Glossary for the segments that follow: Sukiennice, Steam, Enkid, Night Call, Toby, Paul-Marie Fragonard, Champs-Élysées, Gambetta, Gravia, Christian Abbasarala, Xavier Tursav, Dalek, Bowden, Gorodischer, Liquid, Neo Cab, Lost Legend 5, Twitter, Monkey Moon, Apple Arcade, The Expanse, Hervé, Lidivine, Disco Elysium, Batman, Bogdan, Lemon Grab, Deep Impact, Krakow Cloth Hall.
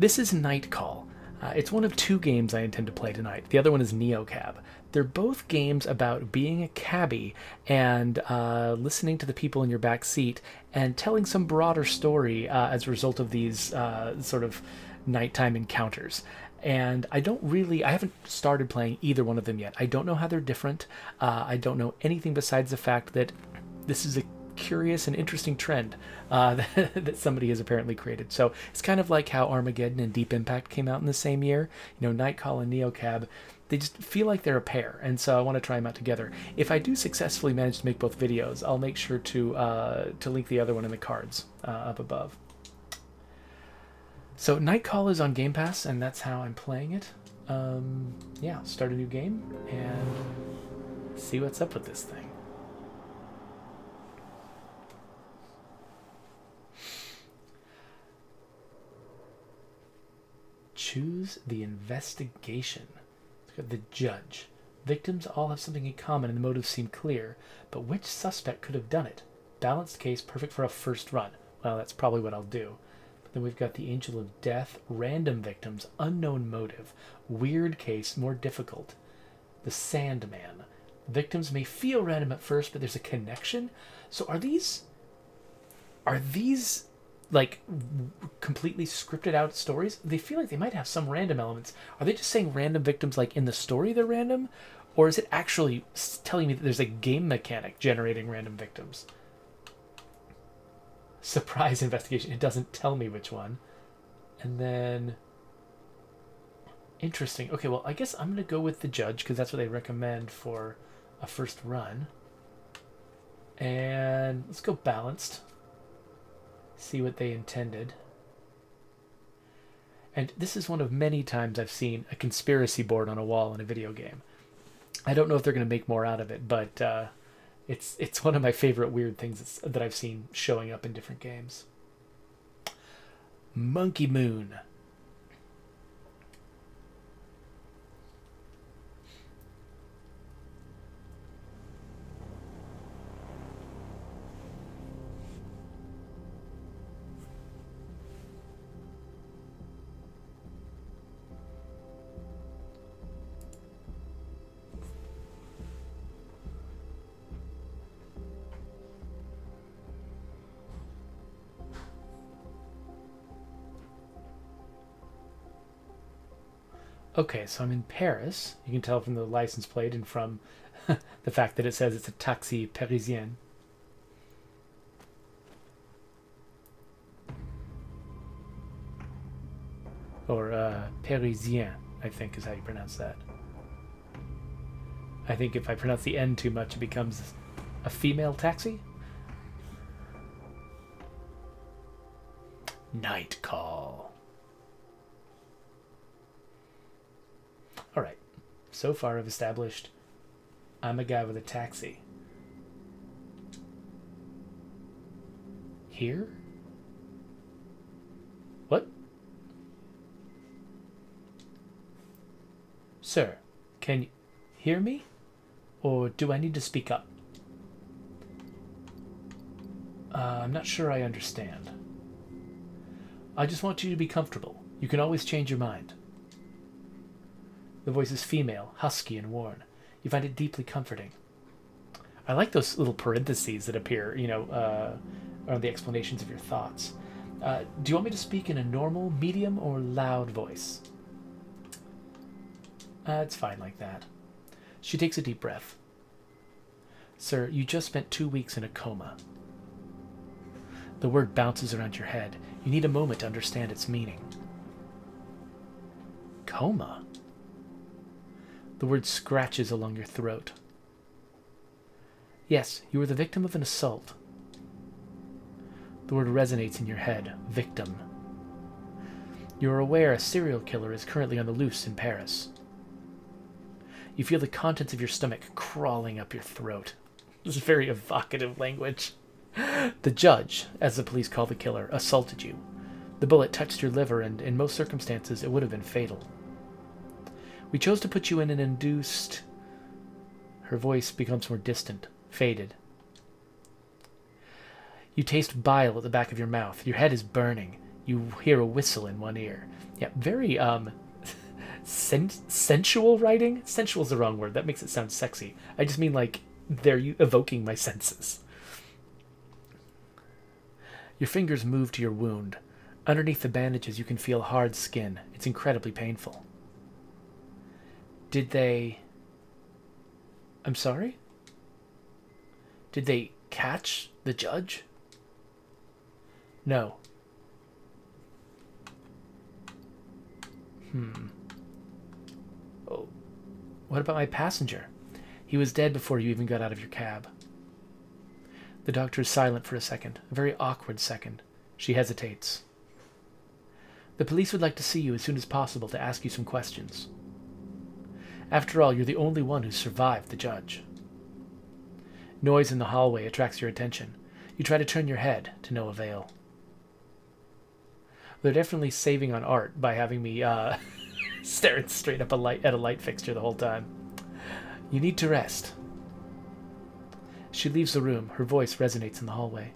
This is Night Call. It's one of two games I intend to play tonight. The other one is Neo Cab. They're both games about being a cabbie and listening to the people in your back seat and telling some broader story as a result of these sort of nighttime encounters. And I haven't started playing either one of them yet. I don't know how they're different. I don't know anything besides the fact that this is a curious and interesting trend that somebody has apparently created. So it's kind of like how Armageddon and Deep Impact came out in the same year. You know, Night Call and Neo Cab, they just feel like they're a pair, and so I want to try them out together. If I do successfully manage to make both videos, I'll make sure to link the other one in the cards up above. So Night Call is on Game Pass, and that's how I'm playing it. Yeah, start a new game and see what's up with this thing. Choose the investigation. The judge. Victims all have something in common and the motives seem clear, but which suspect could have done it? Balanced case, perfect for a first run. Well, that's probably what I'll do. But then we've got the Angel of Death, random victims, unknown motive, weird case, more difficult. The Sandman. Victims may feel random at first, but there's a connection. So are these like completely scripted out stories? They feel like they might have some random elements. Are they just saying random victims like in the story they're random? Or is it actually telling me that there's a game mechanic generating random victims? Surprise investigation. It doesn't tell me which one. And then... interesting. Okay, well, I guess I'm going to go with the judge because that's what they recommend for a first run. And let's go balanced. See what they intended. And this is one of many times I've seen a conspiracy board on a wall in a video game. I don't know if they're going to make more out of it, but it's one of my favorite weird things that I've seen showing up in different games. Monkey Moon. Okay, so I'm in Paris. You can tell from the license plate and from the fact that it says it's a taxi parisien. Or parisien, I think is how you pronounce that. I think if I pronounce the N too much, it becomes a female taxi. Night Call. Alright, so far I've established I'm a guy with a taxi. Here? What? Sir, can you hear me? Or do I need to speak up? I'm not sure I understand. I just want you to be comfortable. You can always change your mind. The voice is female, husky, and worn. You find it deeply comforting. I like those little parentheses that appear, you know, are the explanations of your thoughts. Do you want me to speak in a normal, medium, or loud voice? It's fine like that. She takes a deep breath. Sir, you just spent 2 weeks in a coma. The word bounces around your head. You need a moment to understand its meaning. Coma? The word scratches along your throat. Yes, you were the victim of an assault. The word resonates in your head, victim. You are aware a serial killer is currently on the loose in Paris. You feel the contents of your stomach crawling up your throat. This is very evocative language. The judge, as the police call the killer, assaulted you. The bullet touched your liver and, in most circumstances, it would have been fatal. We chose to put you in an induced... Her voice becomes more distant, faded. You taste bile at the back of your mouth. Your head is burning. You hear a whistle in one ear. Yeah, very sensual writing. Sensual is the wrong word. That makes it sound sexy. I just mean like they're evoking my senses. Your fingers move to your wound. Underneath the bandages, you can feel hard skin. It's incredibly painful. Did they... I'm sorry? Did they catch the judge? No. Oh. What about my passenger? He was dead before you even got out of your cab. The doctor is silent for a second, a very awkward second. She hesitates. The police would like to see you as soon as possible to ask you some questions. After all, you're the only one who survived the judge. Noise in the hallway attracts your attention. You try to turn your head, to no avail. They're definitely saving on art by having me staring straight up at a light fixture the whole time. You need to rest. She leaves the room. Her voice resonates in the hallway.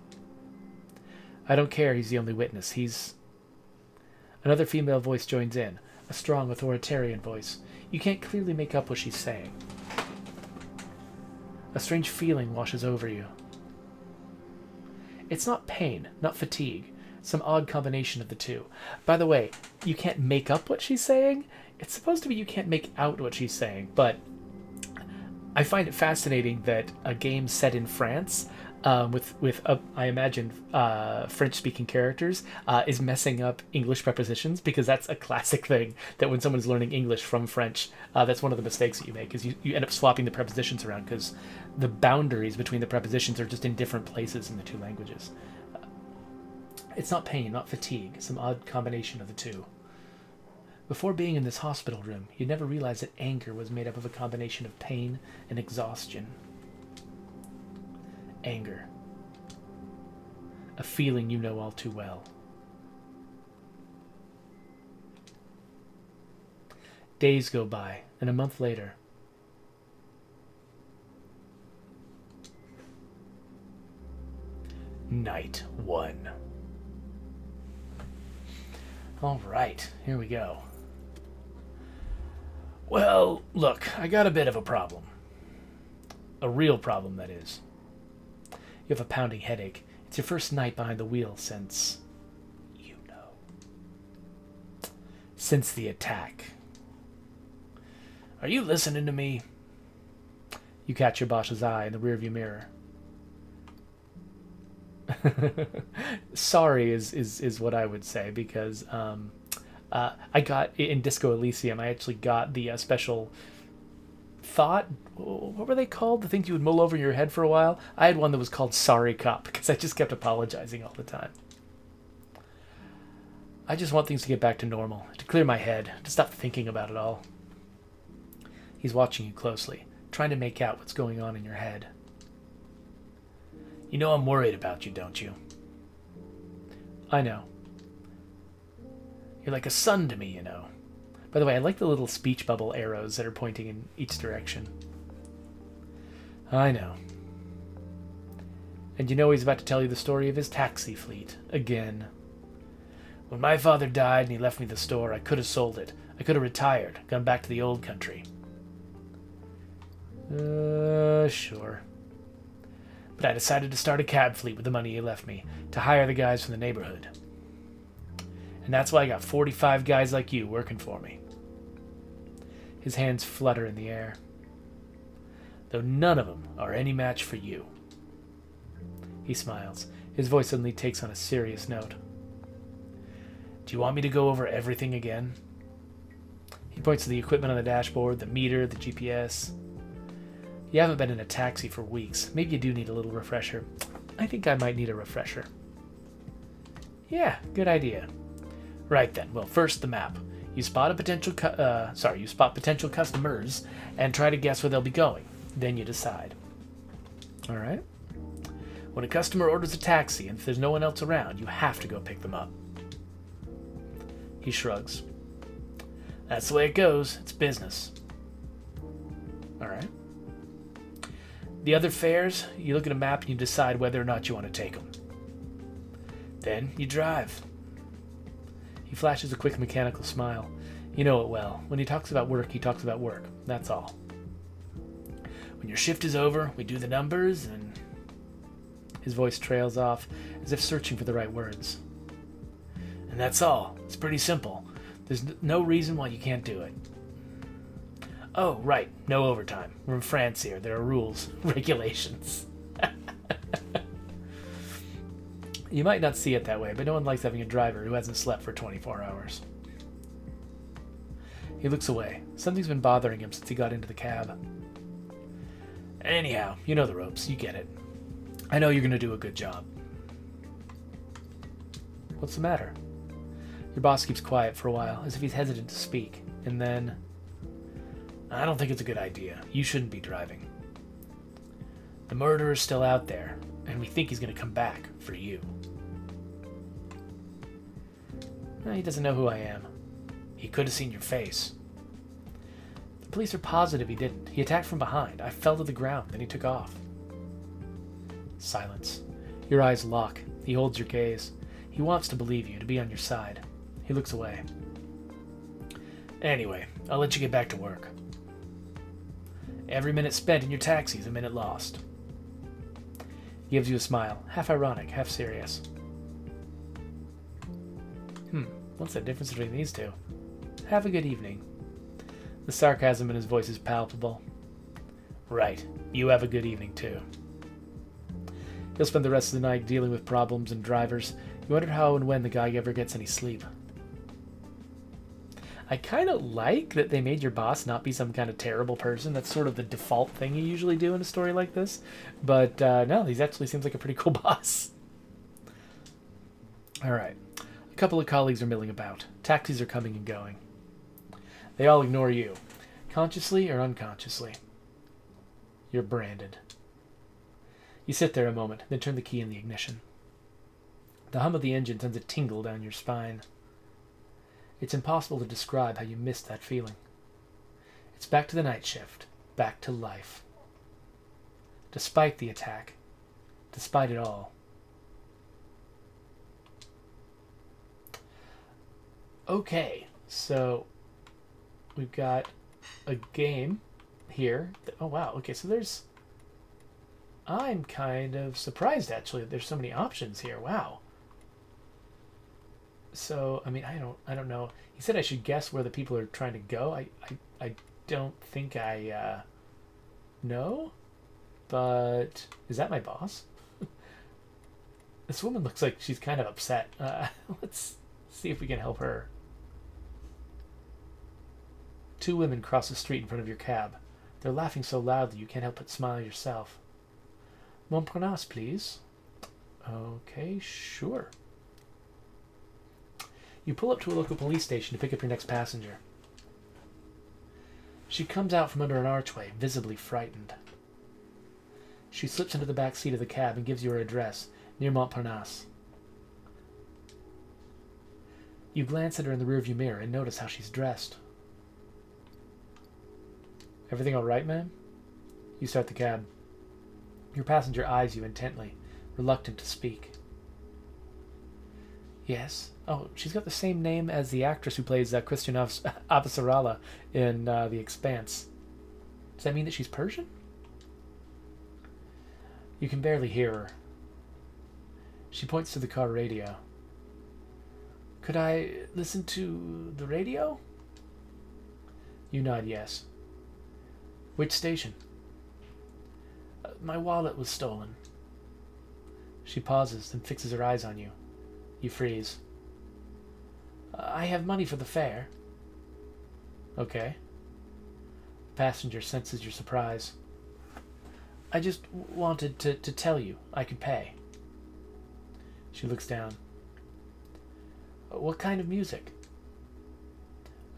I don't care. He's the only witness. He's... Another female voice joins in. A strong, authoritarian voice. You can't clearly make up what she's saying. A strange feeling washes over you. It's not pain, not fatigue. Some odd combination of the two. By the way, you can't make up what she's saying? It's supposed to be you can't make out what she's saying, but... I find it fascinating that a game set in France, with French-speaking characters, is messing up English prepositions, because that's a classic thing, that when someone's learning English from French, that's one of the mistakes that you make, is you end up swapping the prepositions around, because the boundaries between the prepositions are just in different places in the two languages. It's not pain, not fatigue, some odd combination of the two. Before being in this hospital room, you'd never realized that anger was made up of a combination of pain and exhaustion. Anger. A feeling you know all too well. Days go by, and a month later... Night 1. Alright, here we go. Well, look, I got a bit of a problem. A real problem, that is. You have a pounding headache. It's your first night behind the wheel since... you know. Since the attack. Are you listening to me? You catch your boss's eye in the rearview mirror. Sorry is what I would say, because I got in Disco Elysium. I actually got the special thought. What were they called? The things you would mull over your head for a while. I had one that was called Sorry Cop, because I just kept apologizing all the time. I just want things to get back to normal, to clear my head, to stop thinking about it all. He's watching you closely, trying to make out what's going on in your head. You know I'm worried about you, don't you? I know. You're like a son to me, you know. By the way, I like the little speech bubble arrows that are pointing in each direction. I know. And you know he's about to tell you the story of his taxi fleet. Again. When my father died and he left me the store, I could have sold it. I could have retired, gone back to the old country. Sure. But I decided to start a cab fleet with the money he left me, to hire the guys from the neighborhood. And that's why I got 45 guys like you working for me. His hands flutter in the air. Though none of them are any match for you. He smiles. His voice suddenly takes on a serious note. Do you want me to go over everything again? He points to the equipment on the dashboard, the meter, the GPS... You haven't been in a taxi for weeks. Maybe you do need a little refresher. I think I might need a refresher. Yeah, good idea. Right then. Well, first the map. You spot a potential you spot potential customers and try to guess where they'll be going. Then you decide. All right. When a customer orders a taxi and if there's no one else around, you have to go pick them up. He shrugs. That's the way it goes. It's business. All right. The other fares, you look at a map and you decide whether or not you want to take them. Then you drive. He flashes a quick mechanical smile. You know it well. When he talks about work, he talks about work. That's all. When your shift is over, we do the numbers and... His voice trails off, as if searching for the right words. And that's all. It's pretty simple. There's no reason why you can't do it. Oh, right. No overtime. We're in France here. There are rules, regulations. You might not see it that way, but no one likes having a driver who hasn't slept for 24 hours. He looks away. Something's been bothering him since he got into the cab. Anyhow, you know the ropes. You get it. I know you're going to do a good job. What's the matter? Your boss keeps quiet for a while, as if he's hesitant to speak, and then... I don't think it's a good idea. You shouldn't be driving. The murderer's still out there, and we think he's going to come back for you. He doesn't know who I am. He could have seen your face. The police are positive he didn't. He attacked from behind. I fell to the ground, then he took off. Silence. Your eyes lock. He holds your gaze. He wants to believe you, to be on your side. He looks away. Anyway, I'll let you get back to work. Every minute spent in your taxi is a minute lost. He gives you a smile, half ironic, half serious. What's the difference between these two? Have a good evening. The sarcasm in his voice is palpable. Right, you have a good evening too. He'll spend the rest of the night dealing with problems and drivers. You wonder how and when the guy ever gets any sleep. I kind of like that they made your boss not be some kind of terrible person. That's sort of the default thing you usually do in a story like this. But no, he actually seems like a pretty cool boss. All right. A couple of colleagues are milling about. Taxis are coming and going. They all ignore you, consciously or unconsciously. You're branded. You sit there a moment, then turn the key in the ignition. The hum of the engine sends a tingle down your spine. It's impossible to describe how you missed that feeling. It's back to the night shift, back to life. Despite the attack, despite it all. Okay, so we've got a game here. Oh wow, okay, so there's... I'm kind of surprised, actually, that there's so many options here. Wow. So, I mean, I don't know. He said I should guess where the people are trying to go. I don't think I know, but is that my boss? This woman looks like she's kind of upset. Let's see if we can help her. Two women cross the street in front of your cab. They're laughing so loudly you can't help but smile yourself. Montparnasse, please. Okay, sure. You pull up to a local police station to pick up your next passenger. She comes out from under an archway, visibly frightened. She slips into the back seat of the cab and gives you her address, near Montparnasse. You glance at her in the rearview mirror and notice how she's dressed. Everything all right, ma'am? You start the cab. Your passenger eyes you intently, reluctant to speak. Yes. Oh, she's got the same name as the actress who plays Christian Abbasarala in The Expanse. Does that mean that she's Persian? You can barely hear her. She points to the car radio. Could I listen to the radio? You nod yes. Which station? My wallet was stolen. She pauses, then fixes her eyes on you. You freeze. I have money for the fare. Okay. The passenger senses your surprise. I just wanted to tell you I could pay. She looks down. What kind of music?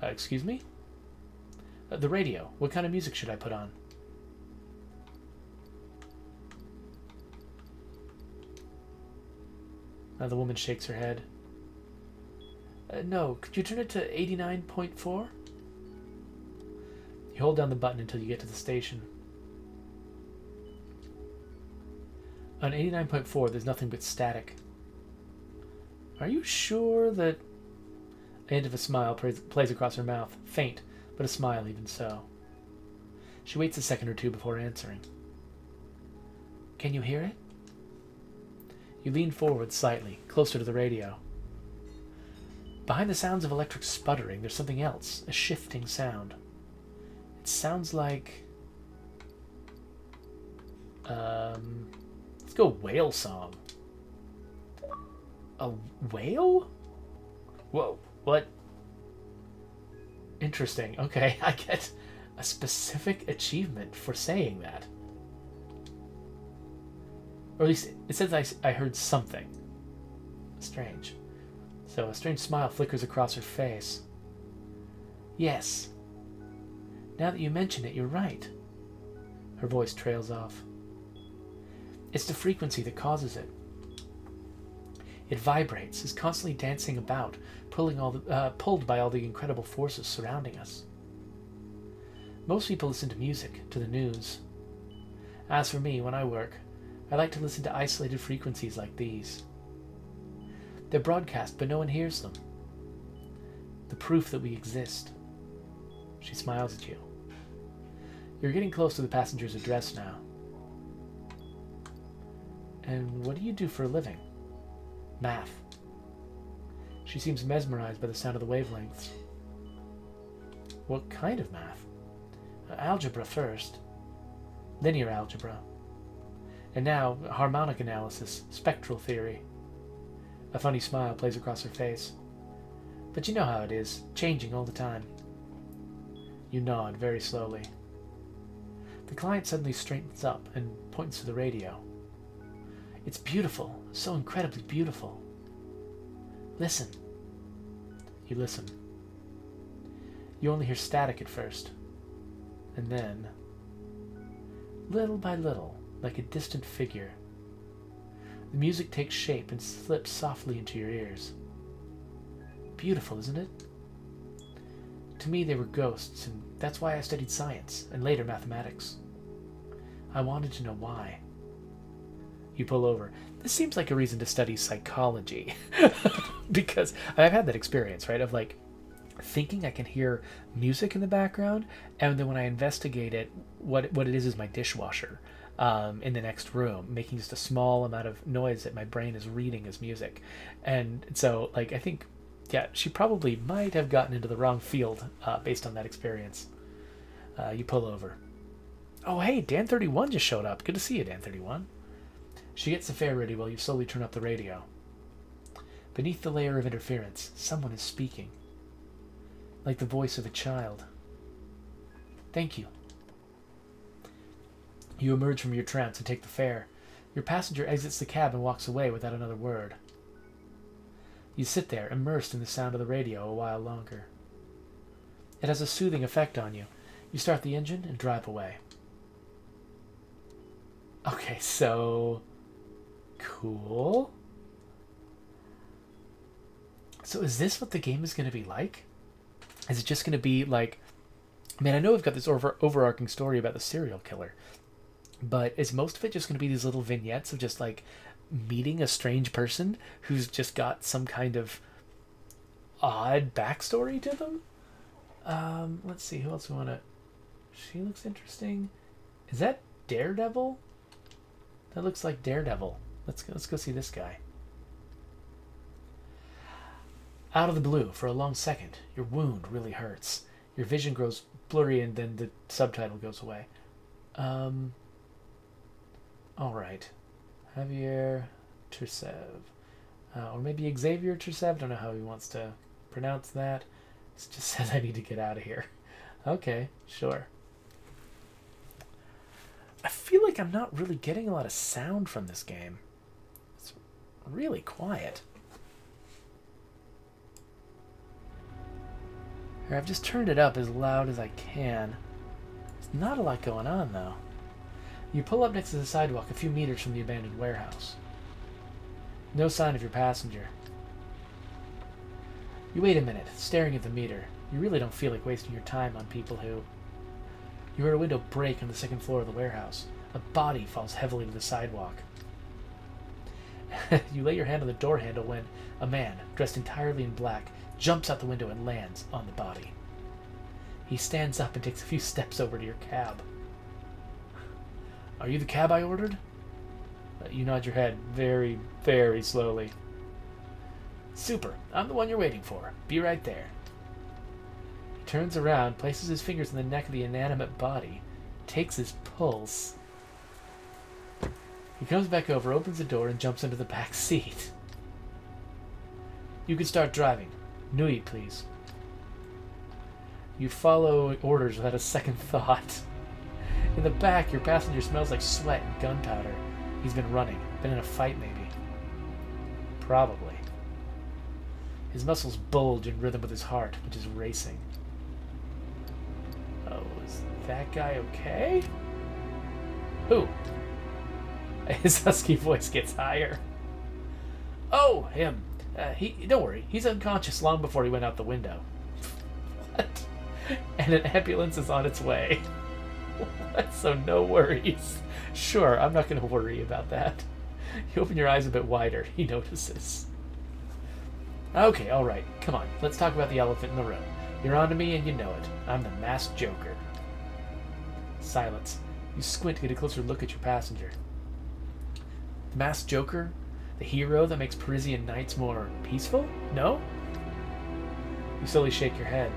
Excuse me? The radio. What kind of music should I put on? The woman shakes her head. No, could you turn it to 89.4? You hold down the button until you get to the station. On 89.4, there's nothing but static. Are you sure that... A hint of a smile plays across her mouth, faint, but a smile even so. She waits a second or two before answering. Can you hear it? You lean forward slightly, closer to the radio. Behind the sounds of electric sputtering, there's something else, a shifting sound. It sounds like... let's go whale song. A whale? Whoa, what? Interesting. Okay, I get a specific achievement for saying that. Or at least it says I heard something. Strange. So a strange smile flickers across her face. Yes. Now that you mention it, you're right. Her voice trails off. It's the frequency that causes it. It vibrates, is constantly dancing about, pulled by all the incredible forces surrounding us. Most people listen to music, to the news. As for me, when I work, I like to listen to isolated frequencies like these. They're broadcast, but no one hears them. The proof that we exist. She smiles at you. You're getting close to the passenger's address now. And what do you do for a living? Math. She seems mesmerized by the sound of the wavelengths. What kind of math? Algebra first. Linear algebra. And now, harmonic analysis, spectral theory. A funny smile plays across her face. But you know how it is, changing all the time. You nod very slowly. The client suddenly straightens up and points to the radio. It's beautiful, so incredibly beautiful. Listen. You listen. You only hear static at first. And then, little by little, like a distant figure, the music takes shape and slips softly into your ears. Beautiful, isn't it? To me, they were ghosts, and that's why I studied science, and later mathematics. I wanted to know why. You pull over. This seems like a reason to study psychology. Because I've had that experience, right, of like thinking I can hear music in the background, and then when I investigate it, what it is my dishwasher. In the next room, making just a small amount of noise that my brain is reading as music. And so, like, I think, yeah, she probably might have gotten into the wrong field based on that experience. You pull over. Oh, hey, Dan31 just showed up. Good to see you, Dan31. She gets the fare ready while you slowly turn up the radio. Beneath the layer of interference, someone is speaking. Like the voice of a child. Thank you. You emerge from your trance and take the fare. Your passenger exits the cab and walks away without another word. You sit there, immersed in the sound of the radio, a while longer. It has a soothing effect on you. You start the engine and drive away. Okay, so... cool. So is this what the game is going to be like? Is it just going to be like... Man, I know we've got this overarching story about the serial killer, but is most of it just going to be these little vignettes of just, like, meeting a strange person who's just got some kind of odd backstory to them? Let's see, who else we want to... She looks interesting. Is that Daredevil? That looks like Daredevil. Let's go see this guy. Out of the blue, for a long second, your wound really hurts. Your vision grows blurry and then the subtitle goes away. Alright. Javier Tursav. Or maybe Xavier Tursav. Don't know how he wants to pronounce that. It just says I need to get out of here. Okay, sure. I feel like I'm not really getting a lot of sound from this game. It's really quiet. Here, I've just turned it up as loud as I can. Not a lot going on, though. You pull up next to the sidewalk a few meters from the abandoned warehouse. No sign of your passenger. You wait a minute, staring at the meter. You really don't feel like wasting your time on people who... You heard a window break on the second floor of the warehouse. A body falls heavily to the sidewalk. You lay your hand on the door handle when a man, dressed entirely in black, jumps out the window and lands on the body. He stands up and takes a few steps over to your cab. Are you the cab I ordered? You nod your head very, very slowly. Super. I'm the one you're waiting for. Be right there. He turns around, places his fingers in the neck of the inanimate body, takes his pulse. He comes back over, opens the door, and jumps into the back seat. You can start driving. Nui, please. You follow orders without a second thought. In the back, your passenger smells like sweat and gunpowder. He's been running. Been in a fight, maybe. Probably. His muscles bulge in rhythm with his heart, which is racing. Oh, is that guy okay? Who? His husky voice gets higher. Oh, him. Don't worry. He's unconscious long before he went out the window. What? And an ambulance is on its way. What? So no worries. Sure, I'm not going to worry about that. You open your eyes a bit wider. He notices. Okay, all right. Come on. Let's talk about the elephant in the room. You're onto me and you know it. I'm the Masked Joker. Silence. You squint to get a closer look at your passenger. The Masked Joker? The hero that makes Parisian nights more peaceful? No? You slowly shake your head.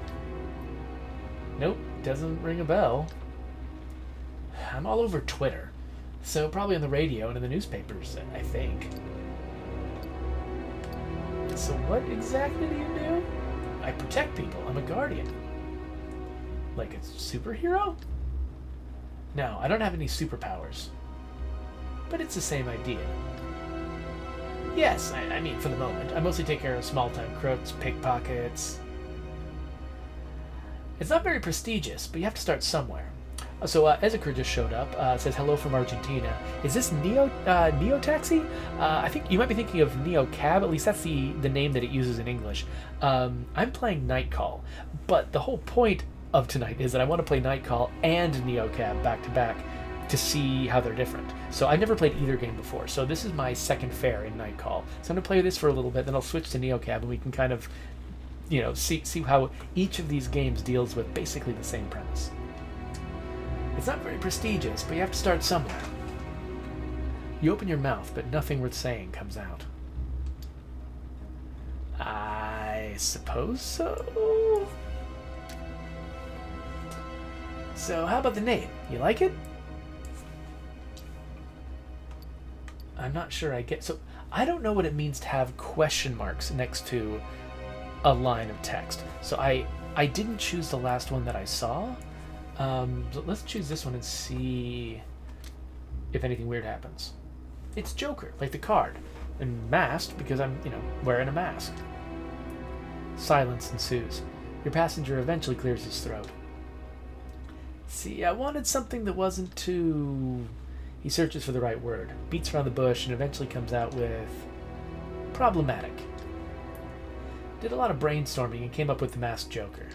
Nope, doesn't ring a bell. I'm all over Twitter, so probably on the radio and in the newspapers, I think. So what exactly do you do? I protect people. I'm a guardian. Like a superhero? No, I don't have any superpowers. But it's the same idea. Yes, I mean, for the moment. I mostly take care of small-time crooks, pickpockets. It's not very prestigious, but you have to start somewhere. So, Ezeker just showed up. Says, hello from Argentina. Is this Neo Taxi? I think you might be thinking of Neo Cab. At least that's the name that it uses in English. I'm playing Night Call. But the whole point of tonight is that I want to play Night Call and Neo Cab back-to-back. To see how they're different. So I've never played either game before, so this is my second fare in Night Call. So I'm going to play this for a little bit, then I'll switch to Neo Cab, and we can kind of, you know, see how each of these games deals with basically the same premise. It's not very prestigious, but you have to start somewhere. You open your mouth, but nothing worth saying comes out. I suppose so? So how about the name? You like it? I'm not sure I get... So, I don't know what it means to have question marks next to a line of text. So, I didn't choose the last one that I saw. But let's choose this one and see if anything weird happens. It's Joker, like the card. And masked, because I'm, you know, wearing a mask. Silence ensues. Your passenger eventually clears his throat. See, I wanted something that wasn't too... He searches for the right word, beats around the bush, and eventually comes out with... problematic. Did a lot of brainstorming and came up with the Masked Joker.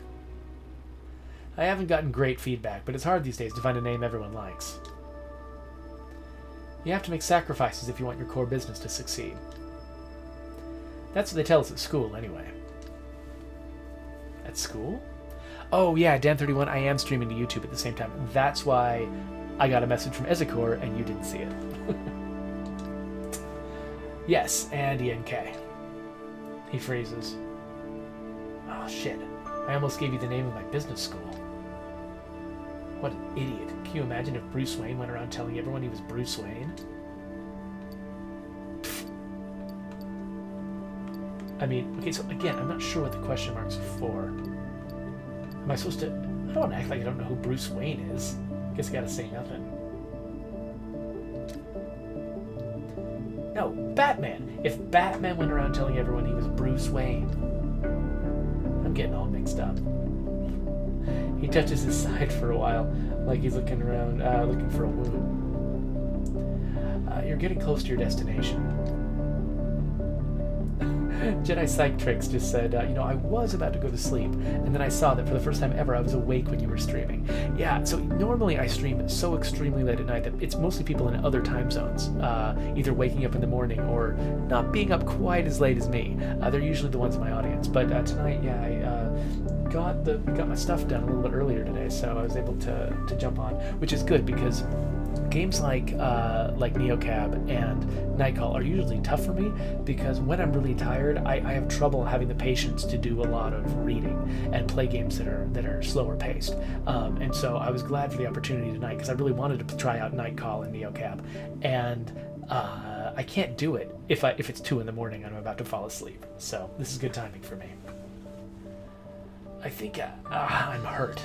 I haven't gotten great feedback, but it's hard these days to find a name everyone likes. You have to make sacrifices if you want your core business to succeed. That's what they tell us at school, anyway. At school? Oh, yeah, Dan31, I am streaming to YouTube at the same time. That's why... I got a message from Ezekor, and you didn't see it. Yes, and ENK. He freezes. Oh, shit. I almost gave you the name of my business school. What an idiot. Can you imagine if Bruce Wayne went around telling everyone he was Bruce Wayne? Pfft. I mean, okay, so again, I'm not sure what the question marks are for. Am I supposed to... I don't want to act like I don't know who Bruce Wayne is. Guess I gotta say nothing. No, Batman! If Batman went around telling everyone he was Bruce Wayne. I'm getting all mixed up. He touches his side for a while, like he's looking around, looking for a wound. You're getting close to your destination. Jedi Psych Tricks just said, you know, I was about to go to sleep, and then I saw that for the first time ever I was awake when you were streaming. Yeah, so normally I stream so extremely late at night that it's mostly people in other time zones, either waking up in the morning or not being up quite as late as me. They're usually the ones in my audience. minutes, but tonight, yeah, I got my stuff done a little bit earlier today, so I was able to jump on, which is good because games like Neo Cab and Night Call are usually tough for me because when I'm really tired, I have trouble having the patience to do a lot of reading and play games that are slower paced. And so I was glad for the opportunity tonight because I really wanted to try out Night Call and Neo Cab, and I can't do it if it's 2 in the morning and I'm about to fall asleep. So this is good timing for me. I think I'm hurt.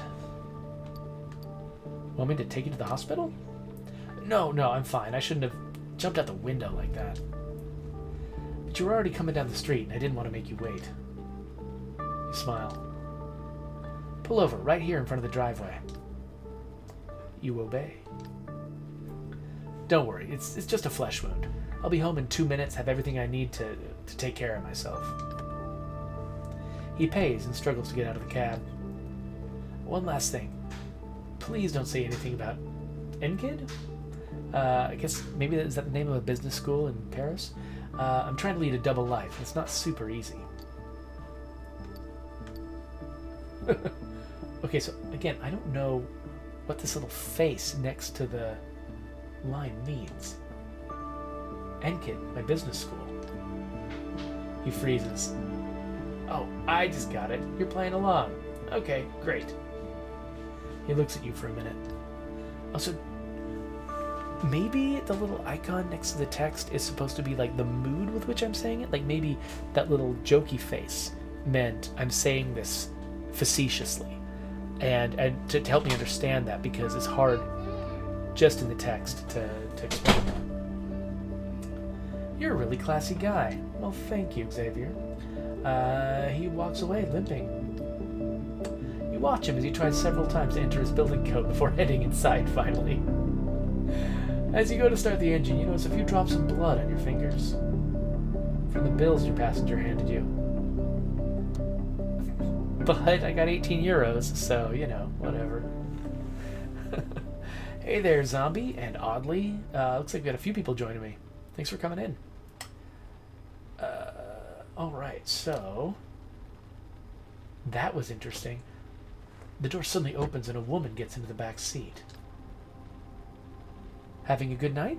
Want me to take you to the hospital? No, no, I'm fine. I shouldn't have jumped out the window like that. But you were already coming down the street, and I didn't want to make you wait. You smile. Pull over, right here in front of the driveway. You obey. Don't worry, it's just a flesh wound. I'll be home in 2 minutes, have everything I need to take care of myself. He pays and struggles to get out of the cab. One last thing. Please don't say anything about Enkid? I guess maybe is that the name of a business school in Paris? I'm trying to lead a double life. It's not super easy. Okay, so again, I don't know what this little face next to the line means. Enkid, my business school. He freezes. Oh, I just got it. You're playing along. Okay, great. He looks at you for a minute. Also, maybe the little icon next to the text is supposed to be like the mood with which I'm saying it. Like maybe that little jokey face meant I'm saying this facetiously, and to help me understand that, because it's hard just in the text to explain that. You're a really classy guy. Well, thank you, Xavier. He walks away limping. You watch him as he tries several times to enter his building coat before heading inside finally. As you go to start the engine, you notice a few drops of blood on your fingers from the bills your passenger handed you. But I got 18 euros, so, you know, whatever. Hey there, zombie, and oddly, looks like we got a few people joining me. Thanks for coming in. Alright, so that was interesting. The door suddenly opens and a woman gets into the back seat. Having a good night?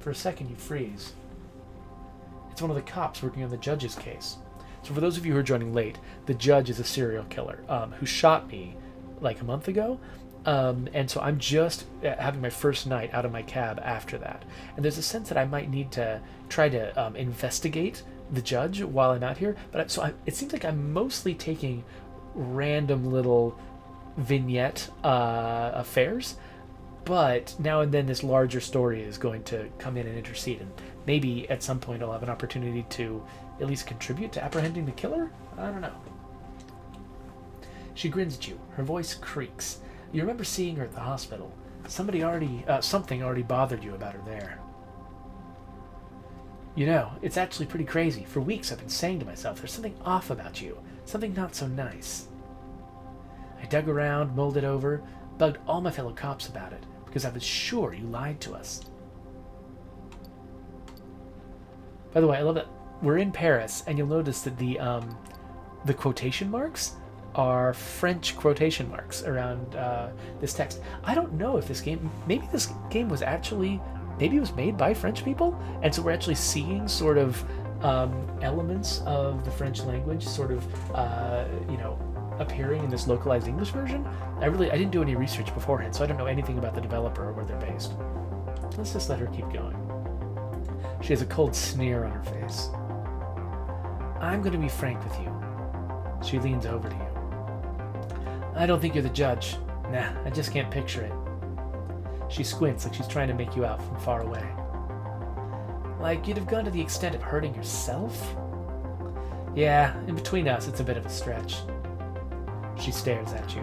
For a second, you freeze. It's one of the cops working on the judge's case. So for those of you who are joining late, the judge is a serial killer who shot me like a month ago. And so I'm just having my first night out of my cab after that. And there's a sense that I might need to try to investigate the judge while I'm out here. But it seems like I'm mostly taking random little vignette affairs. But now and then this larger story is going to come in and intercede, and maybe at some point I'll have an opportunity to at least contribute to apprehending the killer? I don't know. She grins at you. Her voice creaks. You remember seeing her at the hospital. Something already bothered you about her there. You know, it's actually pretty crazy. For weeks I've been saying to myself, there's something off about you. Something not so nice. I dug around, mulled it over, bugged all my fellow cops about it. Because I was sure you lied to us. By the way, I love it. We're in Paris, and you'll notice that the quotation marks are French quotation marks around this text. I don't know if maybe this game was actually, maybe it was made by French people, and so we're actually seeing sort of elements of the French language sort of, you know, appearing in this localized English version. I didn't do any research beforehand, so I don't know anything about the developer or where they're based. Let's just let her keep going. She has a cold sneer on her face. I'm going to be frank with you. She leans over to you. I don't think you're the judge. Nah, I just can't picture it. She squints like she's trying to make you out from far away. Like you'd have gone to the extent of hurting yourself? Yeah, in between us, it's a bit of a stretch. She stares at you.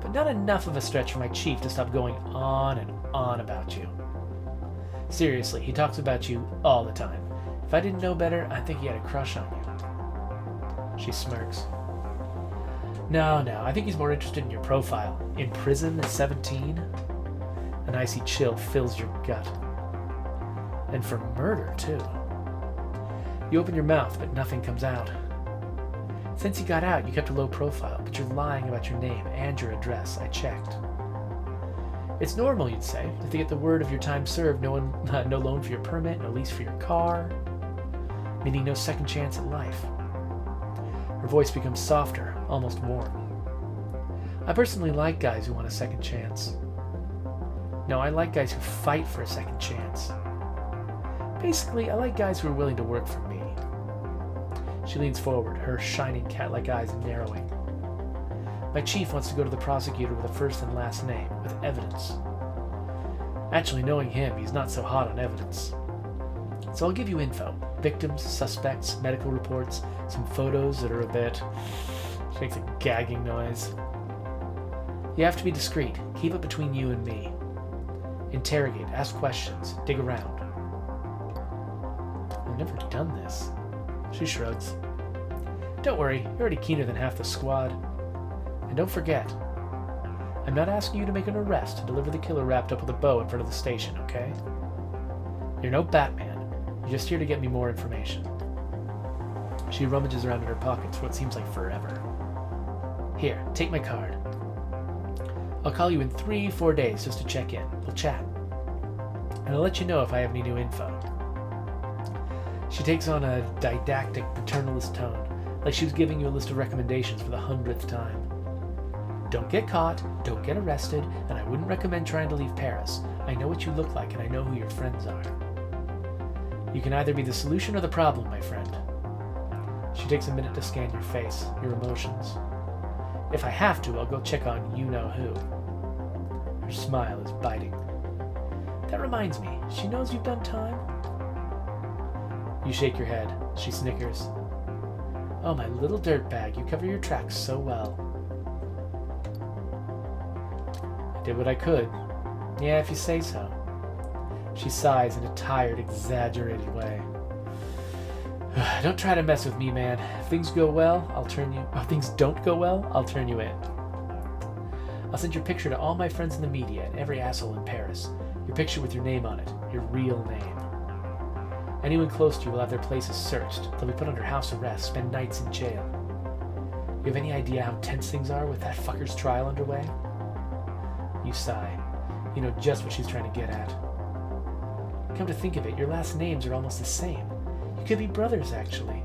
But not enough of a stretch for my chief to stop going on and on about you. Seriously, he talks about you all the time. If I didn't know better, I think he had a crush on you. She smirks. No, no, I think he's more interested in your profile. In prison at 17? An icy chill fills your gut. And for murder, too. You open your mouth, but nothing comes out. Since you got out, you kept a low profile, but you're lying about your name and your address. I checked. It's normal, you'd say. If they get the word of your time served, no loan for your permit, no lease for your car, meaning no second chance at life. Her voice becomes softer, almost warm. I personally like guys who want a second chance. No, I like guys who fight for a second chance. Basically, I like guys who are willing to work for me. She leans forward, her shining cat-like eyes narrowing. My chief wants to go to the prosecutor with a first and last name, with evidence. Actually, knowing him, he's not so hot on evidence. So I'll give you info. Victims, suspects, medical reports, some photos that are a bit... She makes a gagging noise. You have to be discreet. Keep it between you and me. Interrogate, ask questions, dig around. I've never done this. She shrugs. Don't worry, you're already keener than half the squad. And don't forget, I'm not asking you to make an arrest to deliver the killer wrapped up with a bow in front of the station, okay? You're no Batman. You're just here to get me more information. She rummages around in her pockets for what seems like forever. Here, take my card. I'll call you in 3-4 days just to check in. We'll chat. And I'll let you know if I have any new info. She takes on a didactic, paternalist tone, like she was giving you a list of recommendations for the 100th time. Don't get caught, don't get arrested, and I wouldn't recommend trying to leave Paris. I know what you look like, and I know who your friends are. You can either be the solution or the problem, my friend. She takes a minute to scan your face, your emotions. If I have to, I'll go check on you-know-who. Her smile is biting. That reminds me, she knows you've done time? You shake your head. She snickers. Oh, my little dirtbag, you cover your tracks so well. I did what I could. Yeah, if you say so. She sighs in a tired, exaggerated way. Don't try to mess with me, man. If things go well, I'll turn you... If things don't go well, I'll turn you in. I'll send your picture to all my friends in the media and every asshole in Paris. Your picture with your name on it. Your real name. Anyone close to you will have their places searched. They'll be put under house arrest, spend nights in jail. You have any idea how tense things are with that fucker's trial underway? You sigh. You know just what she's trying to get at. Come to think of it, your last names are almost the same. You could be brothers, actually.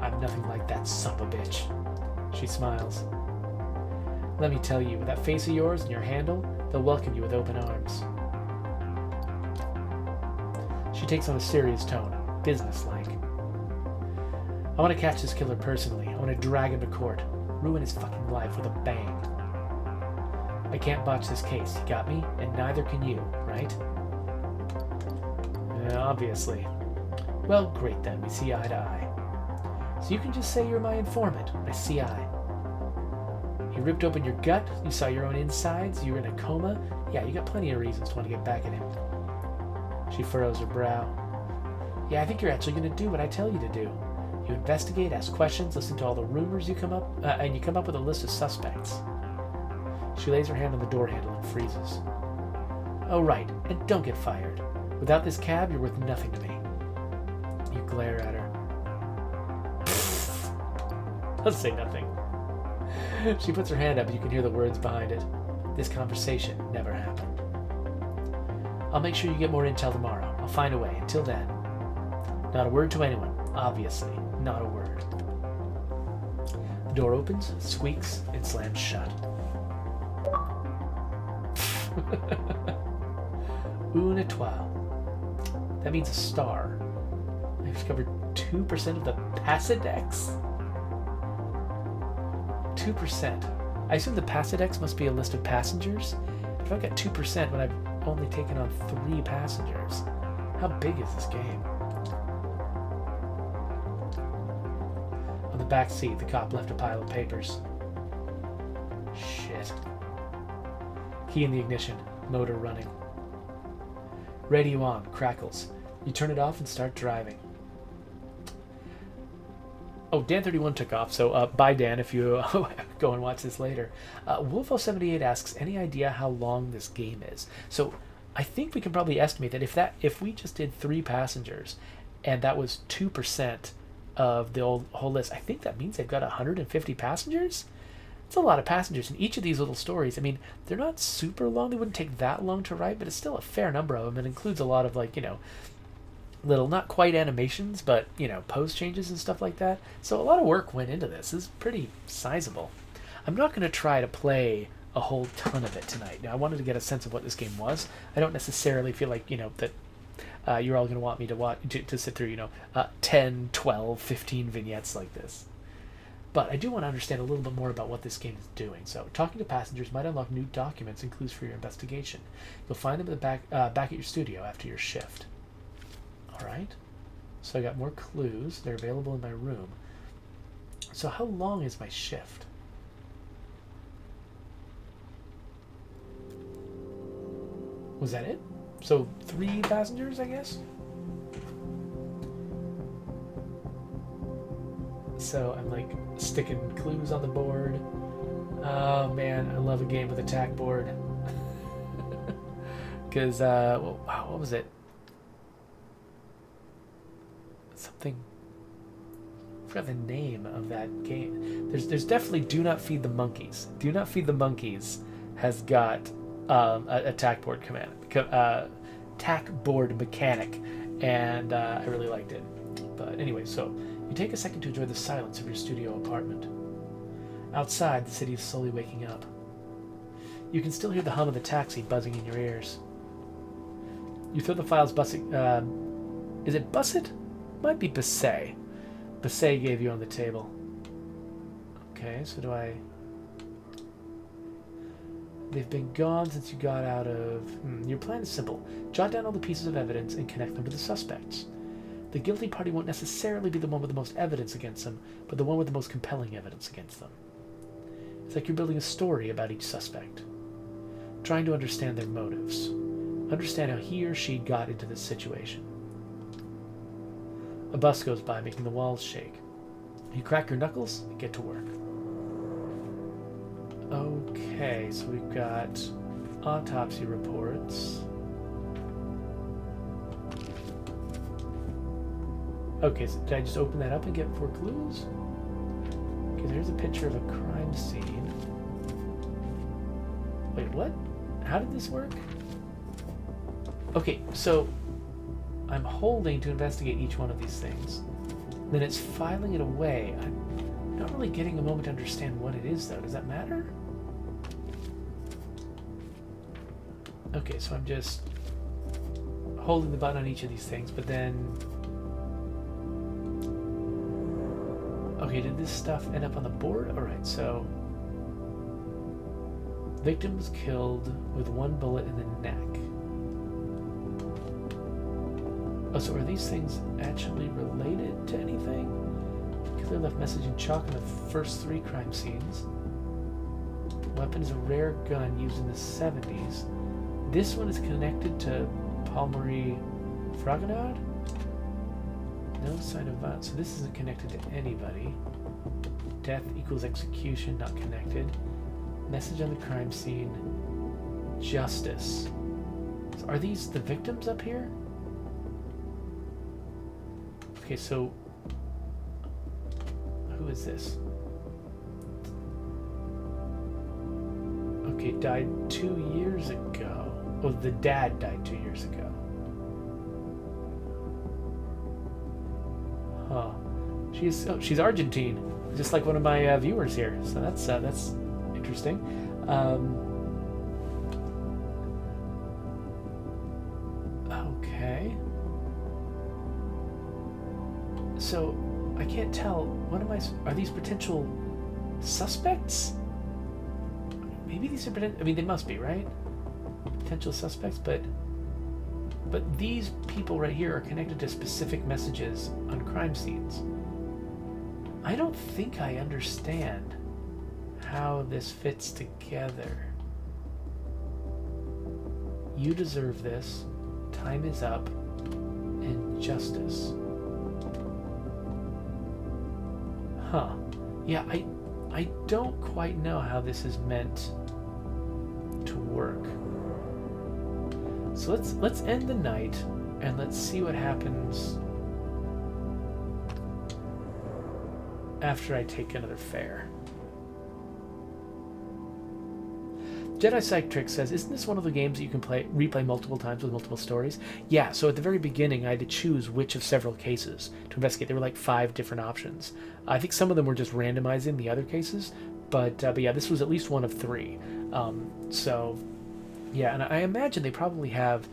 I'm nothing like that son of a bitch. She smiles. Let me tell you, with that face of yours and your handle, they'll welcome you with open arms. She takes on a serious tone, businesslike. I want to catch this killer personally. I want to drag him to court, ruin his fucking life with a bang. I can't botch this case, you got me? And neither can you, right? Obviously. Well, great then, we see eye to eye. So you can just say you're my informant, my CI. You ripped open your gut, you saw your own insides, you were in a coma. Yeah, you got plenty of reasons to want to get back at him. She furrows her brow. Yeah, I think you're actually going to do what I tell you to do. You investigate, ask questions, listen to all the rumors you come up, and you come up with a list of suspects. She lays her hand on the door handle and freezes. Oh, right, and don't get fired. Without this cab, you're worth nothing to me. You glare at her. Let's say nothing. She puts her hand up and you can hear the words behind it. This conversation never happened. I'll make sure you get more intel tomorrow. I'll find a way. Until then. Not a word to anyone. Obviously. Not a word. The door opens, squeaks, and slams shut. Une étoile. That means a star. I've discovered 2% of the Passadex. 2%. I assume the Passadex must be a list of passengers. If I've got 2% when I've only taken on 3 passengers, how big is this game? On the back seat, the cop left a pile of papers. Shit. Key in the ignition, motor running. Radio on, crackles. You turn it off and start driving. Oh, Dan31 took off, so bye, Dan, if you go and watch this later. Wolf078 asks, any idea how long this game is? So I think we can probably estimate that if we just did 3 passengers, and that was 2% of the whole list, I think that means they've got 150 passengers. It's a lot of passengers, and each of these little stories, I mean, they're not super long, they wouldn't take that long to write, but it's still a fair number of them. It includes a lot of, like, you know, little, not quite animations, but, you know, pose changes and stuff like that. So a lot of work went into this. This is pretty sizable. I'm not going to try to play a whole ton of it tonight. Now, I wanted to get a sense of what this game was. I don't necessarily feel like, you know, that you're all going to want me to sit through, you know, 10, 12, 15 vignettes like this. But I do want to understand a little bit more about what this game is doing. So, talking to passengers might unlock new documents and clues for your investigation. You'll find them in the back at your studio after your shift. All right. So I got more clues. They're available in my room. So how long is my shift? Was that it? So 3 passengers, I guess? So I'm like sticking clues on the board. Oh man, I love a game with a tack board. Because, well, wow, what was it? Something, I forgot the name of that game. There's definitely Do Not Feed the Monkeys. Do Not Feed the Monkeys has got a tack board command, tack board mechanic, and I really liked it. But anyway, so. You take a second to enjoy the silence of your studio apartment. Outside, the city is slowly waking up. You can still hear the hum of the taxi buzzing in your ears. You throw the files bussing... is it Busset? Might be Bisset. Bisset gave you on the table. Okay, so do I... They've been gone since you got out of... Your plan is simple. Jot down all the pieces of evidence and connect them to the suspects. The guilty party won't necessarily be the one with the most evidence against them, but the one with the most compelling evidence against them. It's like you're building a story about each suspect, trying to understand their motives, understand how he or she got into this situation. A bus goes by, making the walls shake. You crack your knuckles and get to work. Okay, so we've got autopsy reports. Okay, so did I just open that up and get 4 clues? Okay, there's a picture of a crime scene. Wait, what? How did this work? Okay, so I'm holding to investigate each one of these things. Then it's filing it away. I'm not really getting a moment to understand what it is, though. Does that matter? Okay, so I'm just holding the button on each of these things, but then... Okay, did this stuff end up on the board? Alright, so... Victim was killed with 1 bullet in the neck. Oh, so are these things actually related to anything? Killer left message in chalk in the first 3 crime scenes. The weapon is a rare gun used in the 70s. This one is connected to Paul-Marie Fragonard? No sign of violence. So this isn't connected to anybody. Death equals execution, not connected. Message on the crime scene. Justice. So are these the victims up here? Okay, so... Who is this? Okay, died 2 years ago. Oh, the dad died 2 years ago. Oh, she's Argentine, just like one of my viewers here. So that's interesting. Okay. So I can't tell. What am I? Are these potential suspects? Maybe these are. I mean, they must be, right? Potential suspects, but. But these people right here are connected to specific messages on crime scenes. I don't think I understand how this fits together. You deserve this. Time is up. And justice. Huh. Yeah, I don't quite know how this is meant to work. So let's end the night and let's see what happens after I take another fare. Jedi Psych Trick says, isn't this one of the games that you can play replay multiple times with multiple stories? Yeah, so at the very beginning I had to choose which of several cases to investigate. There were like 5 different options. I think some of them were just randomizing the other cases, but yeah, this was at least one of 3. So yeah, and I imagine they probably have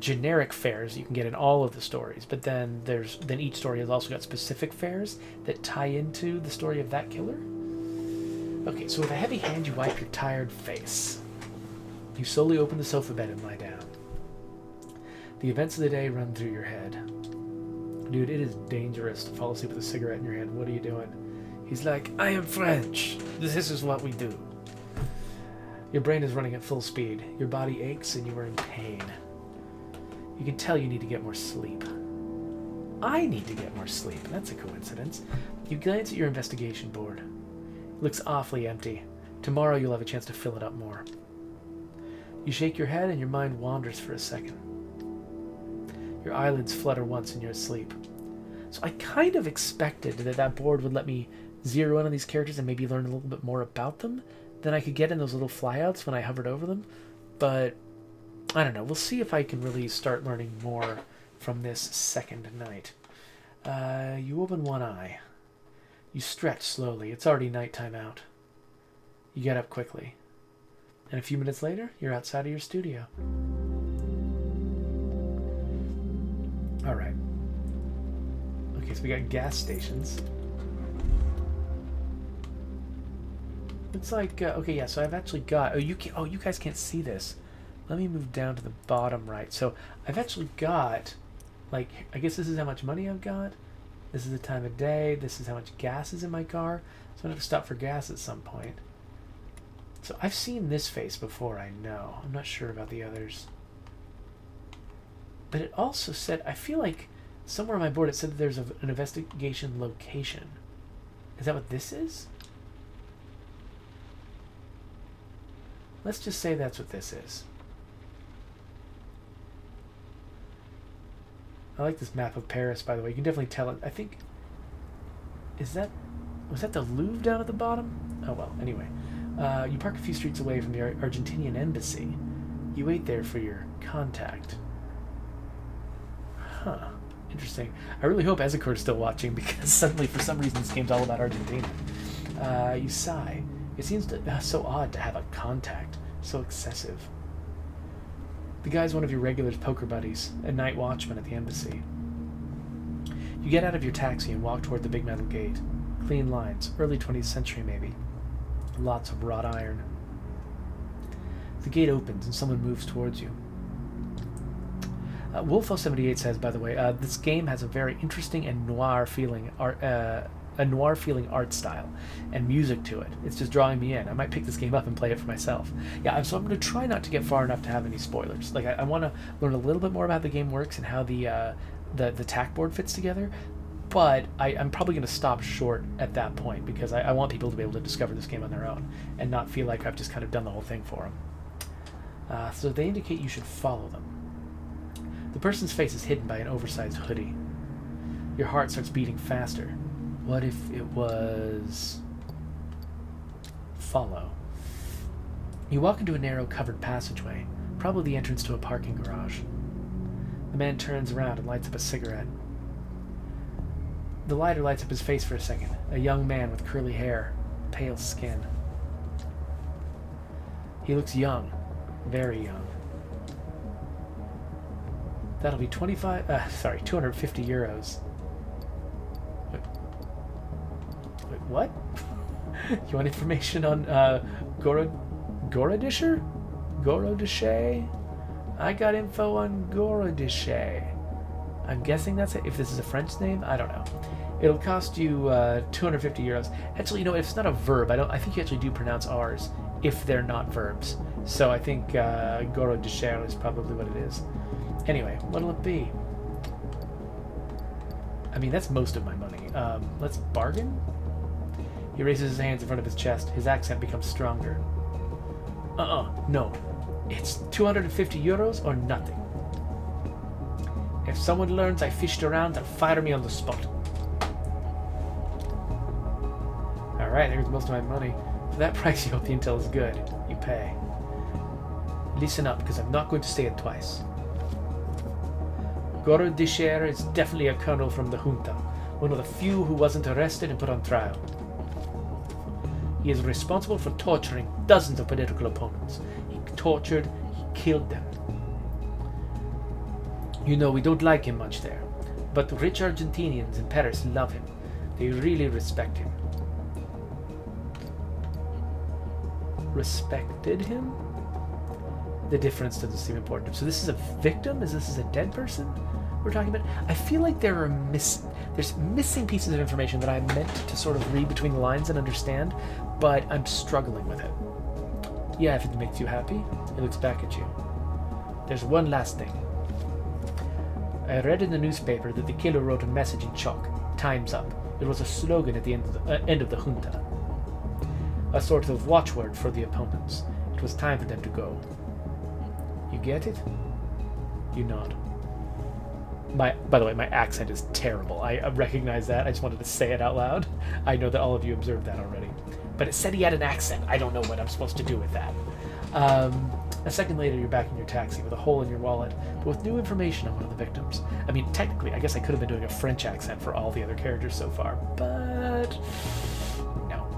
generic fares you can get in all of the stories, but then each story has also got specific fares that tie into the story of that killer. Okay, so with a heavy hand, you wipe your tired face. You slowly open the sofa bed and lie down. The events of the day run through your head. Dude, it is dangerous to fall asleep with a cigarette in your hand. What are you doing? He's like, I am French. This is what we do. Your brain is running at full speed. Your body aches and you are in pain. You can tell you need to get more sleep. I need to get more sleep. That's a coincidence. You glance at your investigation board. Looks awfully empty. Tomorrow you'll have a chance to fill it up more. You shake your head and your mind wanders for a second. Your eyelids flutter once and you're asleep. So I kind of expected that that board would let me zero in on these characters and maybe learn a little bit more about them than I could get in those little flyouts when I hovered over them. But I don't know. We'll see if I can really start learning more from this second night. You open one eye. You stretch slowly. It's already nighttime out. You get up quickly. And a few minutes later, you're outside of your studio. Alright. Okay, so we got gas stations. It's like, okay, yeah, so I've actually got... Oh, you guys can't see this. Let me move down to the bottom right. So I've actually got, like, I guess this is how much money I've got. This is the time of day. This is how much gas is in my car. So I'm going to have to stop for gas at some point. So I've seen this face before, I know. I'm not sure about the others. But it also said, I feel like somewhere on my board it said that there's an investigation location. Is that what this is? Let's just say that's what this is. I like this map of Paris, by the way. You can definitely tell it. I think... Was that the Louvre down at the bottom? Oh, well, anyway. You park a few streets away from the Argentinian Embassy. You wait there for your contact. Huh. Interesting. I really hope Ezicor's still watching, because suddenly, for some reason, this game's all about Argentina. You sigh. It seems so odd to have a contact. So excessive. The guy's one of your regulars' poker buddies, a night watchman at the embassy. You get out of your taxi and walk toward the big metal gate. Clean lines, early 20th century maybe. Lots of wrought iron. The gate opens and someone moves towards you. Wolf078 says, by the way, this game has a very interesting and noir feeling art style and music to it. It's just drawing me in. I might pick this game up and play it for myself. Yeah, so I'm going to try not to get far enough to have any spoilers. Like, I want to learn a little bit more about how the game works and how the tack board fits together, but I'm probably going to stop short at that point because I want people to be able to discover this game on their own and not feel like I've just kind of done the whole thing for them. So they indicate you should follow them. The person's face is hidden by an oversized hoodie. Your heart starts beating faster. What if it was... follow? You walk into a narrow covered passageway, probably the entrance to a parking garage. The man turns around and lights up a cigarette. The lighter lights up his face for a second, a young man with curly hair, pale skin. He looks young, very young. That'll be 250 euros. What? You want information on Gorodischer? Gorodischer? I got info on Gorodischer. I'm guessing that's it. If this is a French name, I don't know. It'll cost you 250 euros. Actually, you know, if it's not a verb, I think you actually do pronounce R's if they're not verbs. So I think Gorodischer is probably what it is. Anyway, what'll it be? I mean, that's most of my money. Let's bargain? He raises his hands in front of his chest. His accent becomes stronger. No. It's 250 euros or nothing. If someone learns I fished around, they'll fire me on the spot. Alright, there's most of my money. For that price, you hope the intel is good. You pay. Listen up, because I'm not going to say it twice. Gorodischer is definitely a colonel from the junta, one of the few who wasn't arrested and put on trial. He is responsible for torturing dozens of political opponents. He tortured, he killed them. You know, we don't like him much there, but rich Argentinians in Paris love him. They really respect him. Respected him? The difference doesn't seem important. So this is a victim? Is this a dead person we're talking about? I feel like there are there's missing pieces of information that I meant to sort of read between the lines and understand, but I'm struggling with it. Yeah, if it makes you happy, it looks back at you. There's one last thing. I read in the newspaper that the killer wrote a message in chalk. Time's up. It was a slogan at the end of the junta. A sort of watchword for the opponents. It was time for them to go. You get it? You nod. By the way, my accent is terrible. I recognize that. I just wanted to say it out loud. I know that all of you observed that already. But it said he had an accent. I don't know what I'm supposed to do with that. A second later, you're back in your taxi with a hole in your wallet, but with new information on one of the victims. I mean, technically, I guess I could have been doing a French accent for all the other characters so far, but no.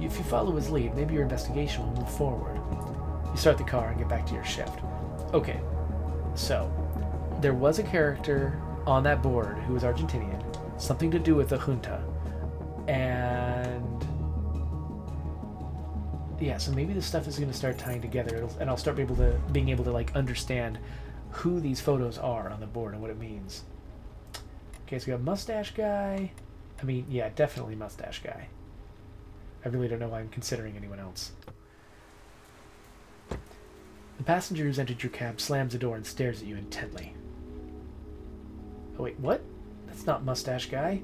If you follow his lead, maybe your investigation will move forward. You start the car and get back to your shift. Okay, so there was a character on that board who was Argentinian, something to do with the junta, and yeah, so maybe this stuff is going to start tying together, and I'll start being able to like understand who these photos are on the board and what it means. Okay, so we got mustache guy. I mean, yeah, definitely mustache guy. I really don't know why I'm considering anyone else. The passenger who's entered your cab slams the door and stares at you intently. Oh wait, what? That's not mustache guy.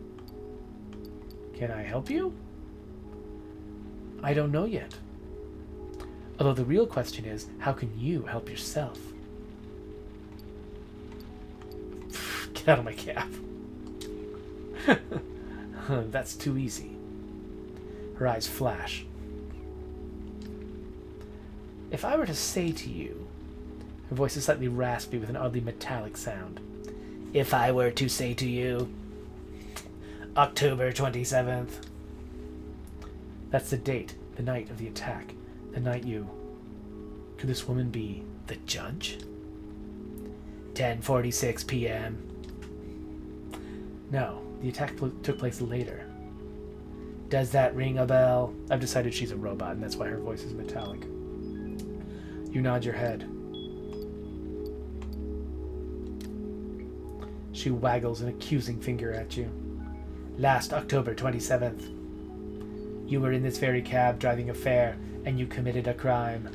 Can I help you? I don't know yet. Although the real question is, how can you help yourself? Get out of my cab. That's too easy. Her eyes flash. If I were to say to you, her voice is slightly raspy with an oddly metallic sound. If I were to say to you, October 27th. That's the date, the night of the attack, the night you... Could this woman be the judge? 10:46 p.m. No, the attack took place later. Does that ring a bell? I've decided she's a robot, and that's why her voice is metallic. You nod your head. She waggles an accusing finger at you. Last October 27th, you were in this very cab driving a fare, and you committed a crime.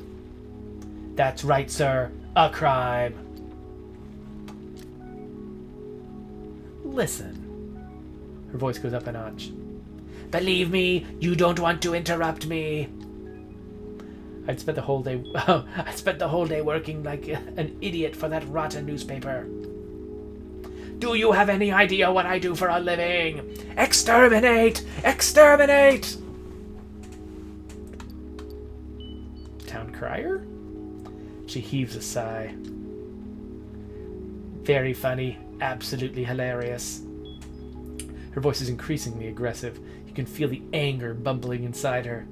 That's right, sir, a crime. Listen. Her voice goes up a notch. Believe me, you don't want to interrupt me. I'd spent the whole day. I spent the whole day working like an idiot for that rotten newspaper. Do you have any idea what I do for a living? Exterminate! Exterminate! Town crier? She heaves a sigh. Very funny. Absolutely hilarious. Her voice is increasingly aggressive. You can feel the anger bubbling inside her.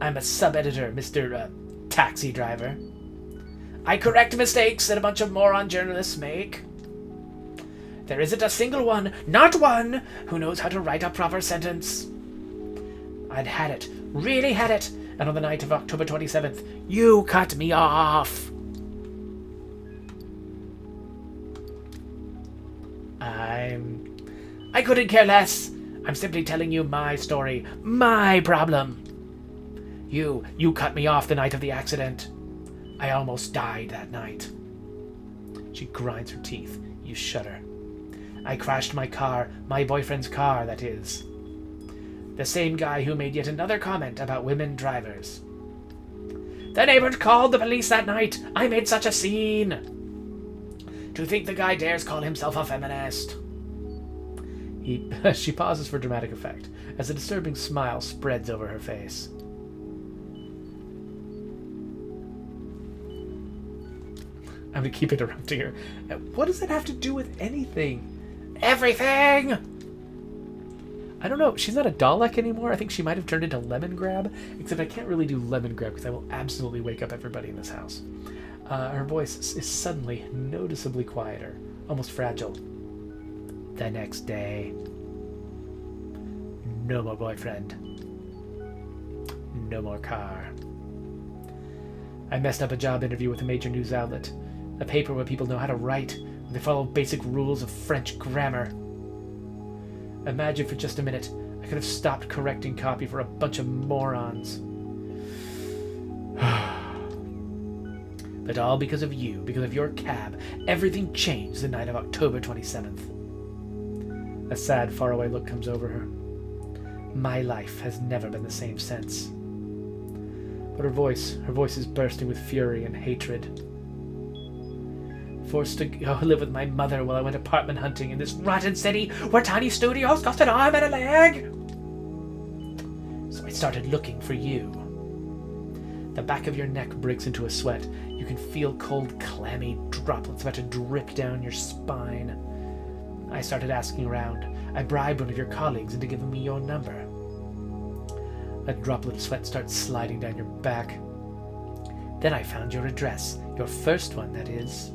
I'm a sub-editor, Mr. Taxi Driver. I correct mistakes that a bunch of moron journalists make. There isn't a single one, not one, who knows how to write a proper sentence. I'd had it, really had it, and on the night of October 27th, you cut me off. I couldn't care less. I'm simply telling you my story, my problem. You cut me off the night of the accident. I almost died that night. She grinds her teeth. You shudder. I crashed my car, my boyfriend's car, that is. The same guy who made yet another comment about women drivers. The neighbors called the police that night. I made such a scene. To think the guy dares call himself a feminist. She pauses for dramatic effect as a disturbing smile spreads over her face. I'm going to keep interrupting her. What does that have to do with anything? Everything! I don't know. She's not a Dalek anymore. I think she might have turned into Lemon Grab. Except I can't really do Lemon Grab because I will absolutely wake up everybody in this house. Her voice is suddenly noticeably quieter. Almost fragile. The next day. No more boyfriend. No more car. I messed up a job interview with a major news outlet. A paper where people know how to write, where they follow basic rules of French grammar. Imagine for just a minute, I could have stopped correcting copy for a bunch of morons. But all because of you, because of your cab, everything changed the night of October 27th. A sad, faraway look comes over her. My life has never been the same since. But her voice is bursting with fury and hatred. Forced to go live with my mother while I went apartment hunting in this rotten city where tiny studios cost an arm and a leg. So I started looking for you. The back of your neck breaks into a sweat. You can feel cold, clammy droplets about to drip down your spine. I started asking around. I bribed one of your colleagues into giving me your number. A droplet of sweat starts sliding down your back. Then I found your address. Your first one, that is.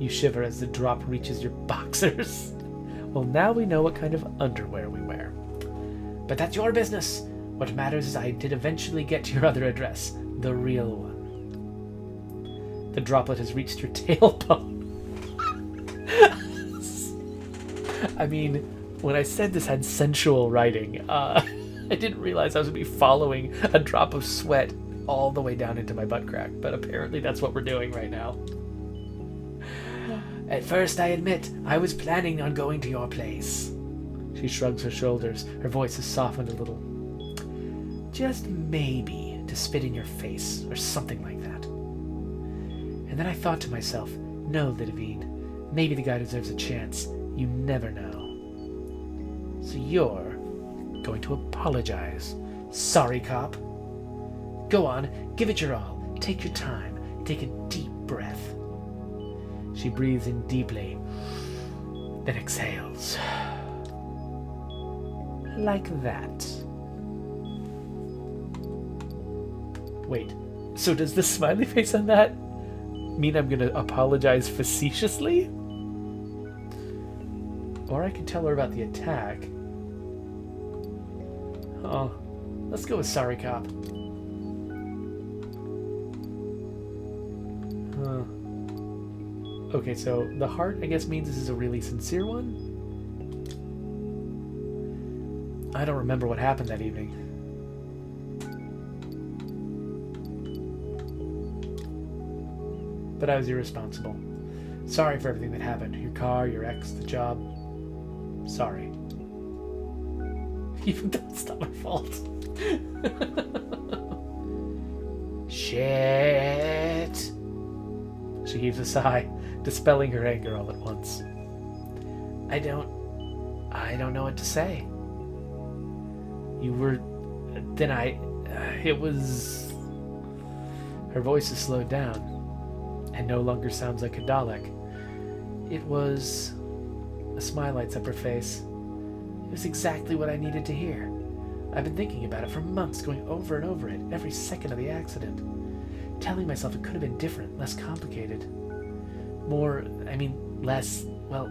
You shiver as the drop reaches your boxers. Well, now we know what kind of underwear we wear. But that's your business. What matters is I did eventually get to your other address. The real one. The droplet has reached your tailbone. I mean, when I said this had sensual writing, I didn't realize I was going to be following a drop of sweat all the way down into my butt crack, but apparently that's what we're doing right now. At first, I admit, I was planning on going to your place. She shrugs her shoulders. Her voice has softened a little. Just maybe to spit in your face or something like that. And then I thought to myself, no, Lidivine, maybe the guy deserves a chance. You never know. So you're going to apologize. Sorry, cop. Go on, give it your all. Take your time. Take a deep breath. She breathes in deeply, then exhales. Like that. Wait, so does the smiley face on that mean I'm going to apologize facetiously? Or I could tell her about the attack. Oh, let's go with sorry, cop. Huh. Okay, so the heart, I guess, means this is a really sincere one? I don't remember what happened that evening. But I was irresponsible. Sorry for everything that happened. Your car, your ex, the job. Sorry. Even though it's not my fault. Shit. She heaves a sigh, dispelling her anger all at once. I don't know what to say. You were... Then I... It was... Her voice is slowed down, and no longer sounds like a Dalek. It was... A smile lights up her face. It was exactly what I needed to hear. I've been thinking about it for months, going over and over it, every second of the accident. Telling myself it could have been different, less complicated. More, I mean, less, well,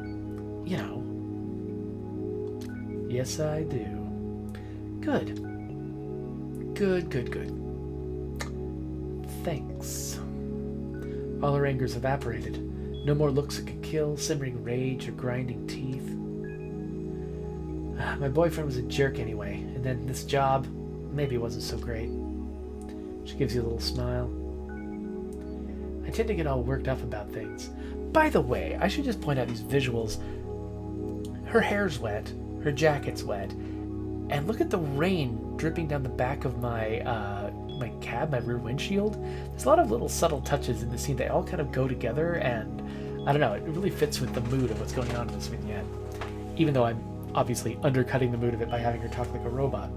you know. Yes, I do. Good. Good, good, good. Thanks. All her anger's evaporated. No more looks that could kill, simmering rage or grinding teeth. My boyfriend was a jerk anyway, and then this job maybe wasn't so great. She gives you a little smile. I tend to get all worked up about things. By the way, I should just point out these visuals. Her hair's wet, her jacket's wet, and look at the rain dripping down the back of my my cab, my rear windshield. There's a lot of little subtle touches in the scene. They all kind of go together, and I don't know, it really fits with the mood of what's going on in this vignette, even though I'm obviously undercutting the mood of it by having her talk like a robot.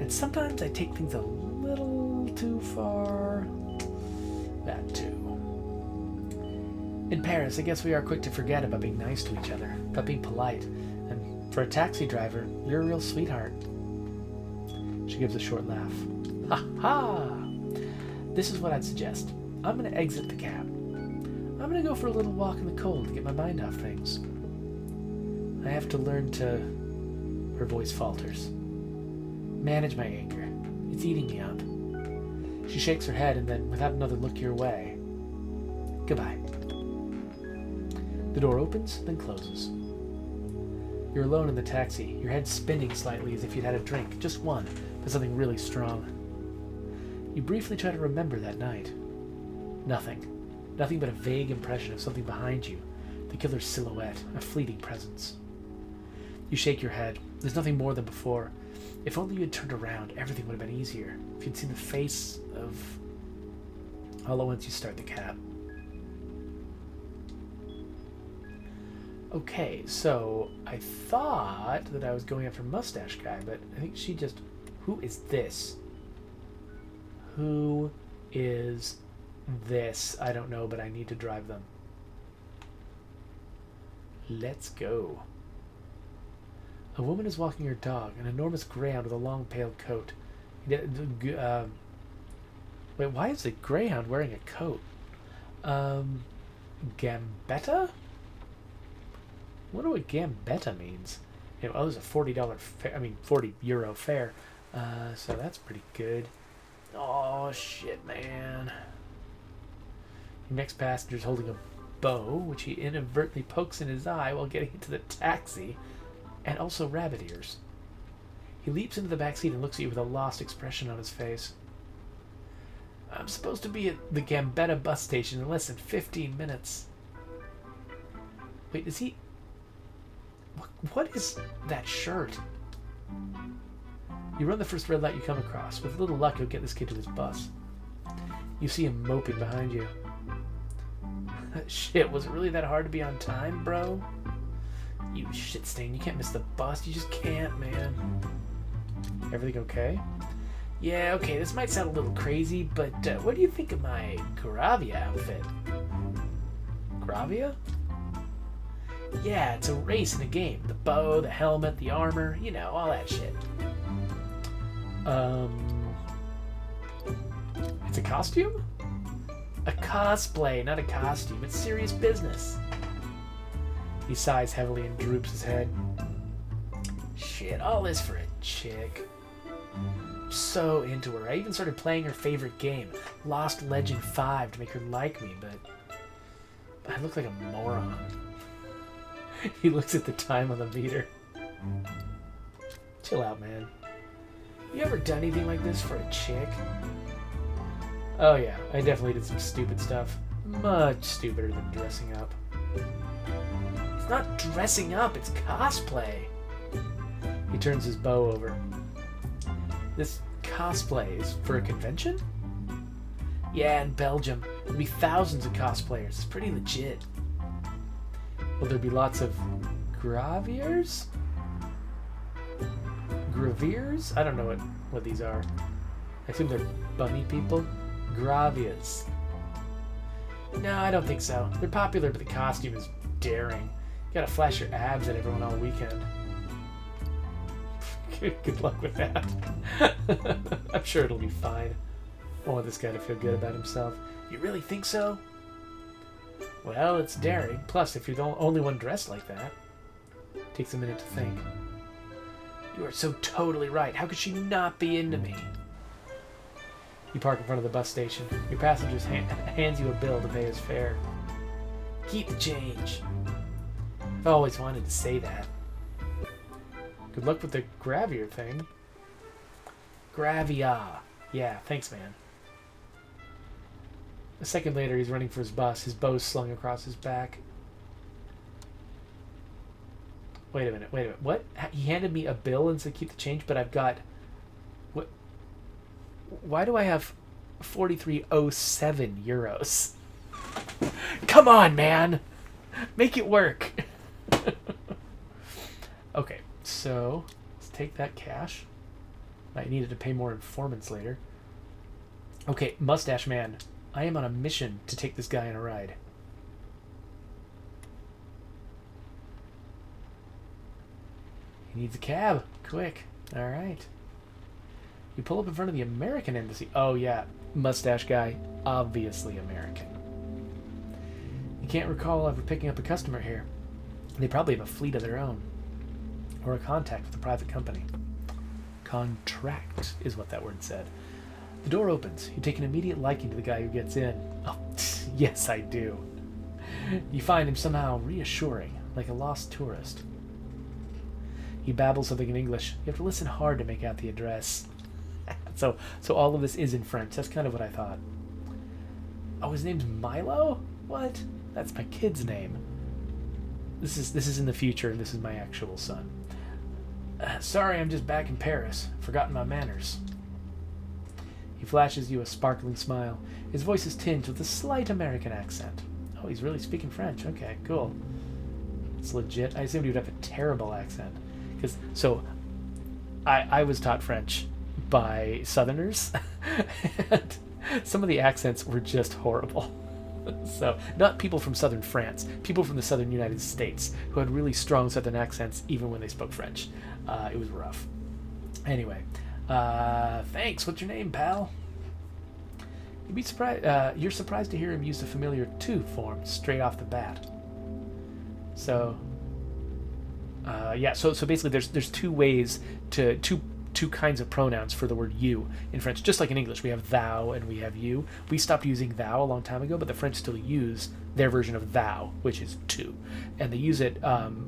And sometimes I take things a little too far. That too. In Paris, I guess we are quick to forget about being nice to each other, about being polite. And for a taxi driver, you're a real sweetheart. She gives a short laugh. Ha ha! This is what I'd suggest. I'm going to exit the cab. I'm going to go for a little walk in the cold to get my mind off things. I have to learn to... Her voice falters. Manage my anger. It's eating me up. She shakes her head and then, without another look your way, goodbye. The door opens, then closes. You're alone in the taxi, your head spinning slightly as if you'd had a drink, just one, but something really strong. You briefly try to remember that night. Nothing. Nothing but a vague impression of something behind you. The killer's silhouette, a fleeting presence. You shake your head. There's nothing more than before. If only you had turned around, everything would have been easier. If you'd seen the face of... All at once you start the cab. Okay, so I thought that I was going after Mustache Guy, but I think she just... Who is this? Who is... this? I don't know, but I need to drive them. Let's go. A woman is walking her dog, an enormous greyhound with a long pale coat. Wait, why is the greyhound wearing a coat? Gambetta? I wonder what Gambetta means. You know, oh, there's a $40 fare, I mean, 40 euro fare. So that's pretty good. Oh, shit, man. Your next passenger is holding a bow, which he inadvertently pokes in his eye while getting into the taxi, and also rabbit ears. He leaps into the back seat and looks at you with a lost expression on his face. I'm supposed to be at the Gambetta bus station in less than 15 minutes. Wait, is he... What is that shirt? You run the first red light you come across. With a little luck, you'll get this kid to his bus. You see him moping behind you. Shit, was it really that hard to be on time, bro? You shit stain, you can't miss the bus. You just can't, man. Everything okay? Yeah, okay, this might sound a little crazy, but what do you think of my Gravia outfit? Gravia? Yeah, it's a race in a game. The bow, the helmet, the armor, you know, all that shit. It's a costume? A cosplay, not a costume. It's serious business. He sighs heavily and droops his head. Shit, all this for a chick. I'm so into her. I even started playing her favorite game, Lost Legend 5, to make her like me, but I look like a moron. He looks at the time on the meter. Chill out, man. You ever done anything like this for a chick? Oh yeah, I definitely did some stupid stuff. Much stupider than dressing up. It's not dressing up, it's cosplay. He turns his bow over. This cosplay is for a convention? Yeah, in Belgium. There'll be thousands of cosplayers. It's pretty legit. Will there be lots of graviers? Graviers? I don't know what these are. I assume they're bunny people. Gravias. No, I don't think so. They're popular, but the costume is daring. You gotta flash your abs at everyone all weekend. Good luck with that. I'm sure it'll be fine. I want this guy to feel good about himself. You really think so? Well, it's daring. Plus, if you're the only one dressed like that, it takes a minute to think. You are so totally right. How could she not be into me? You park in front of the bus station. Your passenger hands you a bill to pay his fare. Keep the change. I've always wanted to say that. Good luck with the Gravia thing. Gravia. Yeah, thanks, man. A second later, he's running for his bus, his bow slung across his back. Wait a minute, what? He handed me a bill and said keep the change, but I've got Why do I have 43.07 euros? Come on, man! Make it work! Okay, so let's take that cash. I needed to pay more informants later. Okay, Mustache Man. I am on a mission to take this guy on a ride. He needs a cab. Quick. Alright. You pull up in front of the American Embassy. Oh, yeah. Mustache guy. Obviously American. You can't recall ever picking up a customer here. They probably have a fleet of their own. Or a contact with a private company. Contract is what that word said. The door opens. You take an immediate liking to the guy who gets in. Oh, yes, I do. You find him somehow reassuring, like a lost tourist. He babbles something in English. You have to listen hard to make out the address. So all of this is in French. That's kind of what I thought. Oh, his name's Milo? What? That's my kid's name. This is in the future, and this is my actual son. Sorry, I'm just back in Paris. Forgotten my manners. He flashes you a sparkling smile. His voice is tinged with a slight American accent. Oh, he's really speaking French. Okay, cool. It's legit. I assumed he would have a terrible accent. So I was taught French by Southerners. And some of the accents were just horrible. So, not people from southern France, people from the southern United States who had really strong southern accents even when they spoke French. It was rough. Anyway, thanks. What's your name, pal? You'd be surprised, you're surprised to hear him use the familiar "to" form straight off the bat. So... yeah, so basically there's two ways to two kinds of pronouns for the word you in French. Just like in English, we have thou and we have you. We stopped using thou a long time ago, but the French still use their version of thou, which is tu. And they use it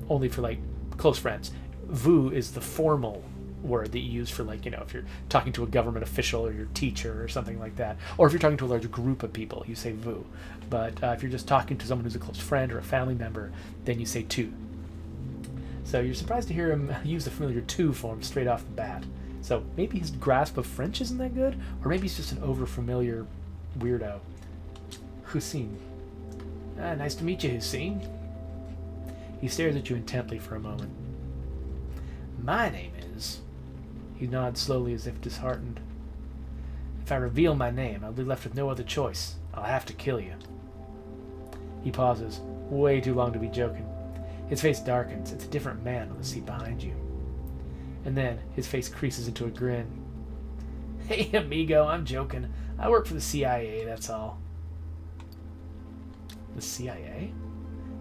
only for, like, close friends. Vous is the formal word that you use for, like, you know, if you're talking to a government official or your teacher or something like that. Or if you're talking to a large group of people, you say vous. But if you're just talking to someone who's a close friend or a family member, then you say tu. So you're surprised to hear him use the familiar "to" form straight off the bat. So maybe his grasp of French isn't that good, or maybe he's just an over-familiar weirdo. Hussein. Ah, nice to meet you, Hussein. He stares at you intently for a moment. My name is... He nods slowly as if disheartened. If I reveal my name, I'll be left with no other choice. I'll have to kill you. He pauses, way too long to be joking. His face darkens. It's a different man on the seat behind you. And then his face creases into a grin. Hey, amigo, I'm joking. I work for the CIA, that's all. The CIA?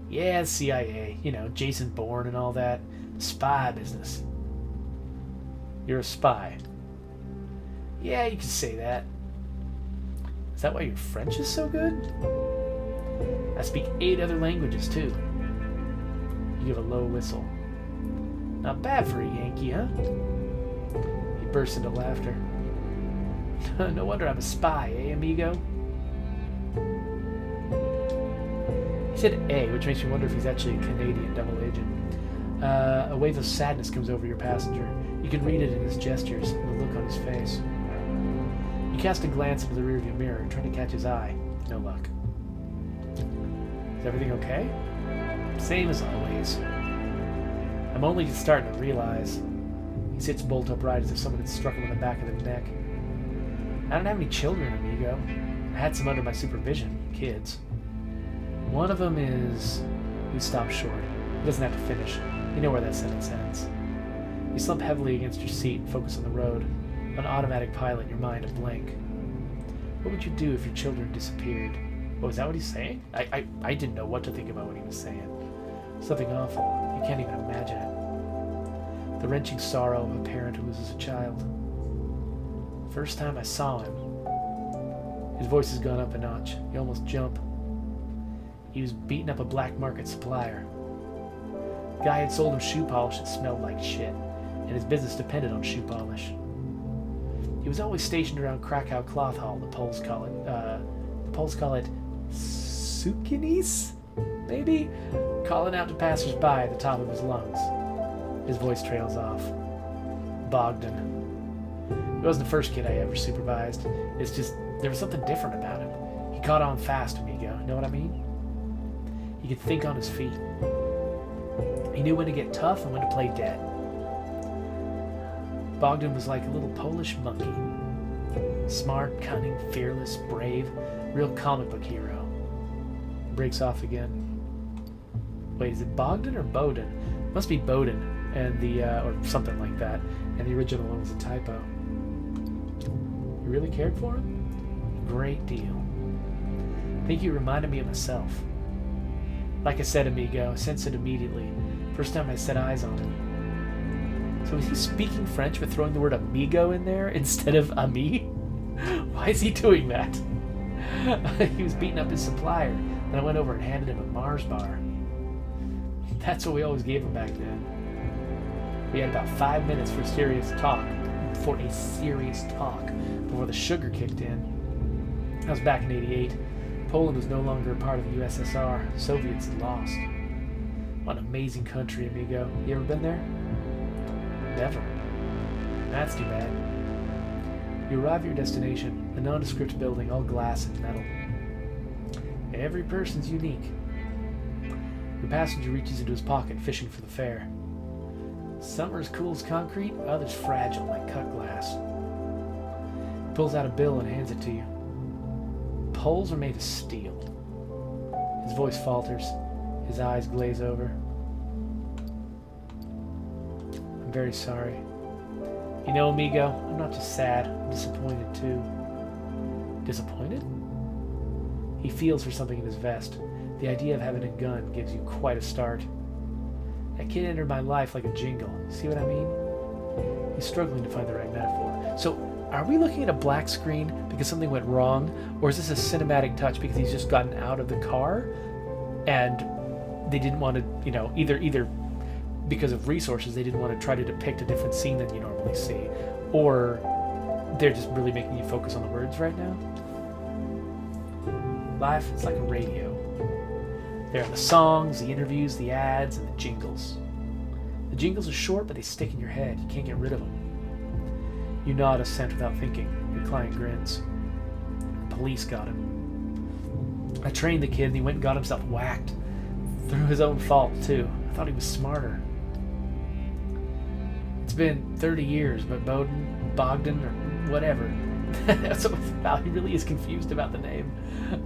Yeah, the CIA. You know, Jason Bourne and all that. Spy business. You're a spy. Yeah, you can say that. Is that why your French is so good? I speak 8 other languages, too. Give a low whistle. Not bad for a Yankee, huh? He bursts into laughter. No wonder I'm a spy, eh, amigo? He said "eh," which makes me wonder if he's actually a Canadian double agent. A wave of sadness comes over your passenger. You can read it in his gestures and the look on his face. You cast a glance into the rearview mirror, trying to catch his eye. No luck. Is everything okay? Same as always. I'm only just starting to realize. He sits bolt upright as if someone had struck him on the back of the neck. I don't have any children, amigo. I had some under my supervision, kids. One of them is... He stops short. He doesn't have to finish. You know where that sentence ends. You slump heavily against your seat and focus on the road. An automatic pilot in your mind, a blank. What would you do if your children disappeared? Oh, is that what he's saying? I didn't know what to think about what he was saying. Something awful. You can't even imagine it. The wrenching sorrow of a parent who loses a child. First time I saw him. His voice has gone up a notch. You almost jump. He was beating up a black market supplier. The guy had sold him shoe polish that smelled like shit, and his business depended on shoe polish. He was always stationed around Krakow Cloth Hall, the Poles call it. The Poles call it Sukiennice? Maybe? Calling out to passersby at the top of his lungs. His voice trails off. Bogdan. He was the first kid I ever supervised. It's just, there was something different about him. He caught on fast, amigo. Know what I mean? He could think on his feet. He knew when to get tough and when to play dead. Bogdan was like a little Polish monkey. Smart, cunning, fearless, brave, real comic book hero. Breaks off again. Wait, is it Bogdan or Bowden? It must be Bowden. And the or something like that, and the original one was a typo. You really cared for him? Great deal. I think you reminded me of myself. Like I said, amigo, I sensed it immediately. First time I set eyes on him. So is he speaking French but throwing the word amigo in there instead of ami? Why is he doing that? He was beating up his supplier. Then I went over and handed him a Mars bar. That's what we always gave him back then. We had about 5 minutes for a serious talk before the sugar kicked in. That was back in '88. Poland was no longer a part of the USSR. Soviets had lost. What an amazing country, amigo. You ever been there? Never. That's too bad. You arrive at your destination, a nondescript building, all glass and metal. Every person's unique. Your passenger reaches into his pocket, fishing for the fare. Some are as cool as concrete, others fragile like cut glass. He pulls out a bill and hands it to you. Poles are made of steel. His voice falters. His eyes glaze over. I'm very sorry. You know, amigo, I'm not just sad. I'm disappointed, too. Disappointed? He feels for something in his vest. The idea of having a gun gives you quite a start. That kid entered my life like a jingle. See what I mean? He's struggling to find the right metaphor. So, are we looking at a black screen because something went wrong? Or is this a cinematic touch because he's just gotten out of the car? And they didn't want to, you know, either because of resources, they didn't want to try to depict a different scene than you normally see. Or they're just really making you focus on the words right now? Life is like a radio. There are the songs, the interviews, the ads, and the jingles. The jingles are short, but they stick in your head. You can't get rid of them. You nod assent without thinking. Your client grins. The police got him. I trained the kid, and he went and got himself whacked. Through his own fault, too. I thought he was smarter. It's been 30 years, but Bogdan, or whatever. That's what it's about. He really is confused about the name.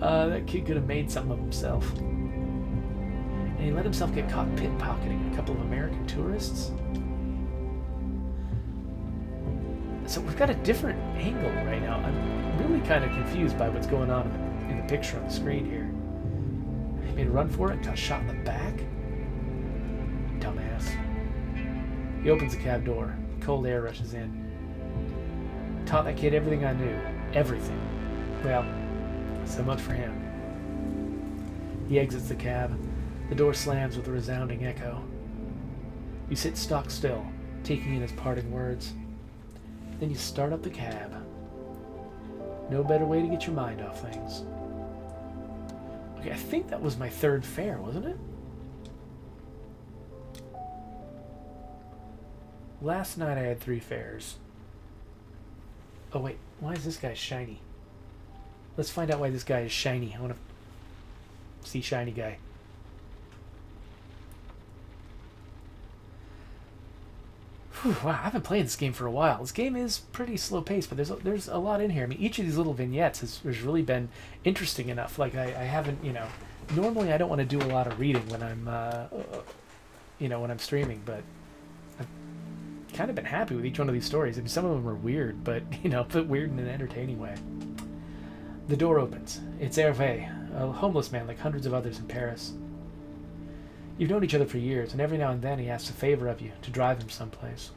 That kid could have made something of himself. And he let himself get caught pit-pocketing a couple of American tourists. So we've got a different angle right now. I'm really kind of confused by what's going on in the picture on the screen here. He made a run for it, got shot in the back. Dumbass. He opens the cab door. Cold air rushes in. Taught that kid everything I knew. Everything. Well, so much for him. He exits the cab. The door slams with a resounding echo. You sit stock still, taking in his parting words. Then you start up the cab. No better way to get your mind off things. Okay, I think that was my third fare, wasn't it? Last night I had 3 fares. Oh wait, why is this guy shiny? Let's find out why this guy is shiny. I want to see shiny guy. Whew, wow, I've been playing this game for a while. This game is pretty slow-paced, but there's a lot in here. I mean, each of these little vignettes has really been interesting enough. Like, I haven't, you know... Normally, I don't want to do a lot of reading when I'm, you know, when I'm streaming, but I've kind of been happy with each one of these stories. I mean, some of them are weird, but, you know, but weird in an entertaining way. The door opens. It's Hervé, a homeless man like hundreds of others in Paris. You've known each other for years, and every now and then he asks a favor of you to drive him someplace.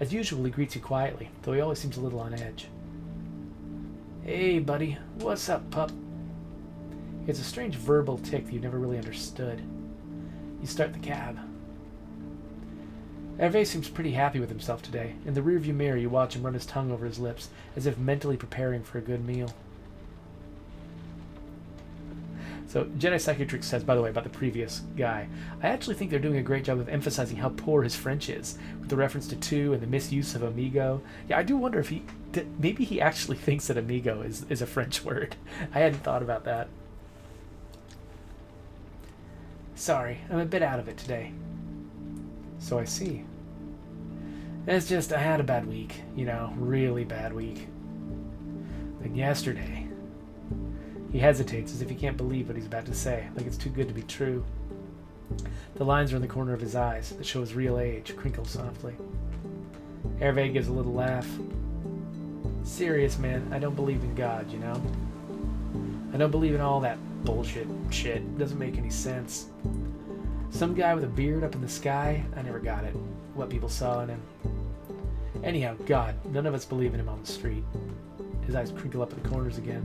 As usual, he greets you quietly, though he always seems a little on edge. Hey, buddy. What's up, pup? It's a strange verbal tick that you've never really understood. You start the cab. Hervé seems pretty happy with himself today. In the rearview mirror, you watch him run his tongue over his lips, as if mentally preparing for a good meal. So Jedi Psychiatric says, by the way, about the previous guy, I actually think they're doing a great job of emphasizing how poor his French is, with the reference to two and the misuse of amigo. Yeah, I do wonder if maybe he actually thinks that amigo is a French word. I hadn't thought about that. Sorry, I'm a bit out of it today. So I see. It's just, I had a bad week, you know, really bad week. Then yesterday, he hesitates as if he can't believe what he's about to say, like it's too good to be true. The lines are in the corner of his eyes that show his real age crinkle softly. Hervé gives a little laugh. Serious, man, I don't believe in God, you know? I don't believe in all that bullshit shit. It doesn't make any sense. Some guy with a beard up in the sky, I never got it, what people saw in him. Anyhow, God, none of us believe in him on the street. His eyes crinkle up at the corners again.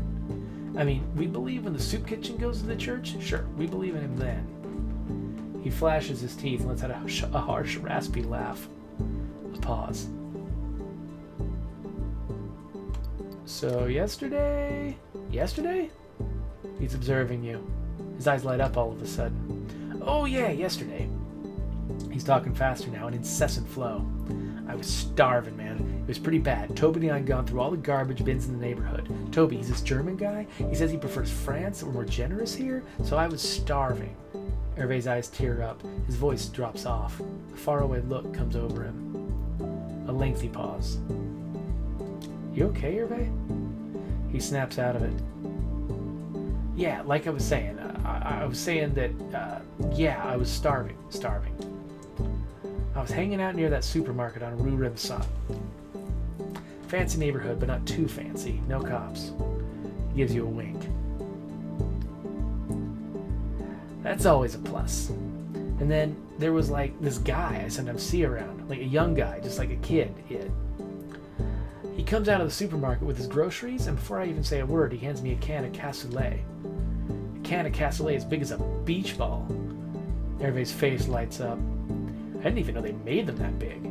I mean, we believe when the soup kitchen goes to the church? Sure, we believe in him then. He flashes his teeth and lets out a harsh, raspy laugh. A pause. So yesterday... Yesterday? He's observing you. His eyes light up all of a sudden. Oh yeah, yesterday. He's talking faster now, an incessant flow. I was starving, man. It was pretty bad. Toby and I had gone through all the garbage bins in the neighborhood. Toby, he's this German guy. He says he prefers France, we're more generous here, so I was starving. Hervé's eyes tear up. His voice drops off. A faraway look comes over him. A lengthy pause. You okay, Hervé? He snaps out of it. Yeah, like I was saying, I was saying that, yeah, I was starving. I was hanging out near that supermarket on Rue Ribasson. Fancy neighborhood, but not too fancy. No cops. He gives you a wink. That's always a plus. And then there was, like, this guy I sometimes see around, like a young guy, just like a kid. He comes out of the supermarket with his groceries, and before I even say a word, he hands me a can of cassoulet. Can of cassoulet as big as a beach ball. Hervé's face lights up. I didn't even know they made them that big.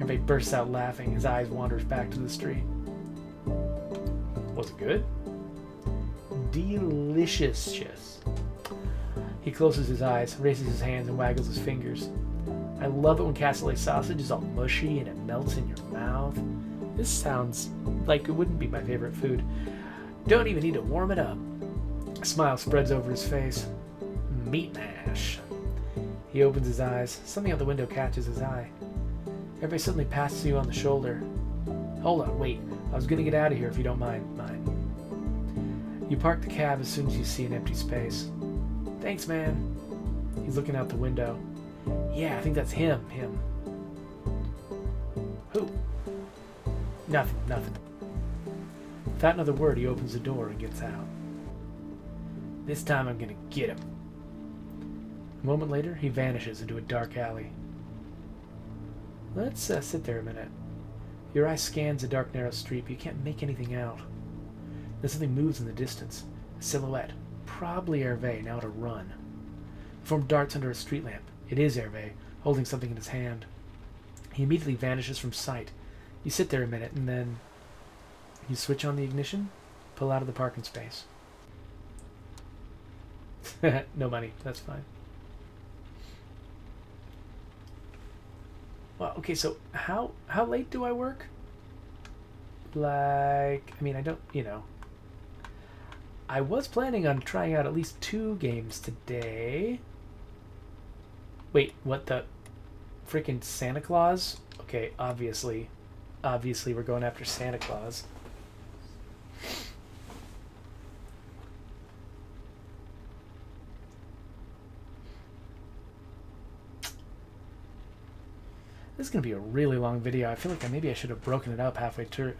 Hervé bursts out laughing. His eyes wanders back to the street. Was it good? Delicious. He closes his eyes, raises his hands, and waggles his fingers. I love it when cassoulet sausage is all mushy and it melts in your mouth. This sounds like it wouldn't be my favorite food. Don't even need to warm it up. A smile spreads over his face. Meat mash. He opens his eyes. Something out the window catches his eye. Everybody suddenly passes you on the shoulder. Hold on, wait. I was going to get out of here if you don't mind. You park the cab as soon as you see an empty space. Thanks, man. He's looking out the window. Yeah, I think that's him. Who? Nothing. Without another word, he opens the door and gets out. This time I'm gonna get him. A moment later, he vanishes into a dark alley. Let's sit there a minute. Your eye scans a dark, narrow street, but you can't make anything out. Then something moves in the distance. A silhouette. Probably Hervé, now at a run. The form darts under a street lamp. It is Hervé, holding something in his hand. He immediately vanishes from sight. You sit there a minute, and then... You switch on the ignition, pull out of the parking space. No money, that's fine. Well, okay, so how late do I work? Like, I mean, I don't, you know. I was planning on trying out at least 2 games today. Wait, what the freaking Santa Claus? Okay, obviously we're going after Santa Claus. This is going to be a really long video. I feel like maybe I should have broken it up halfway through.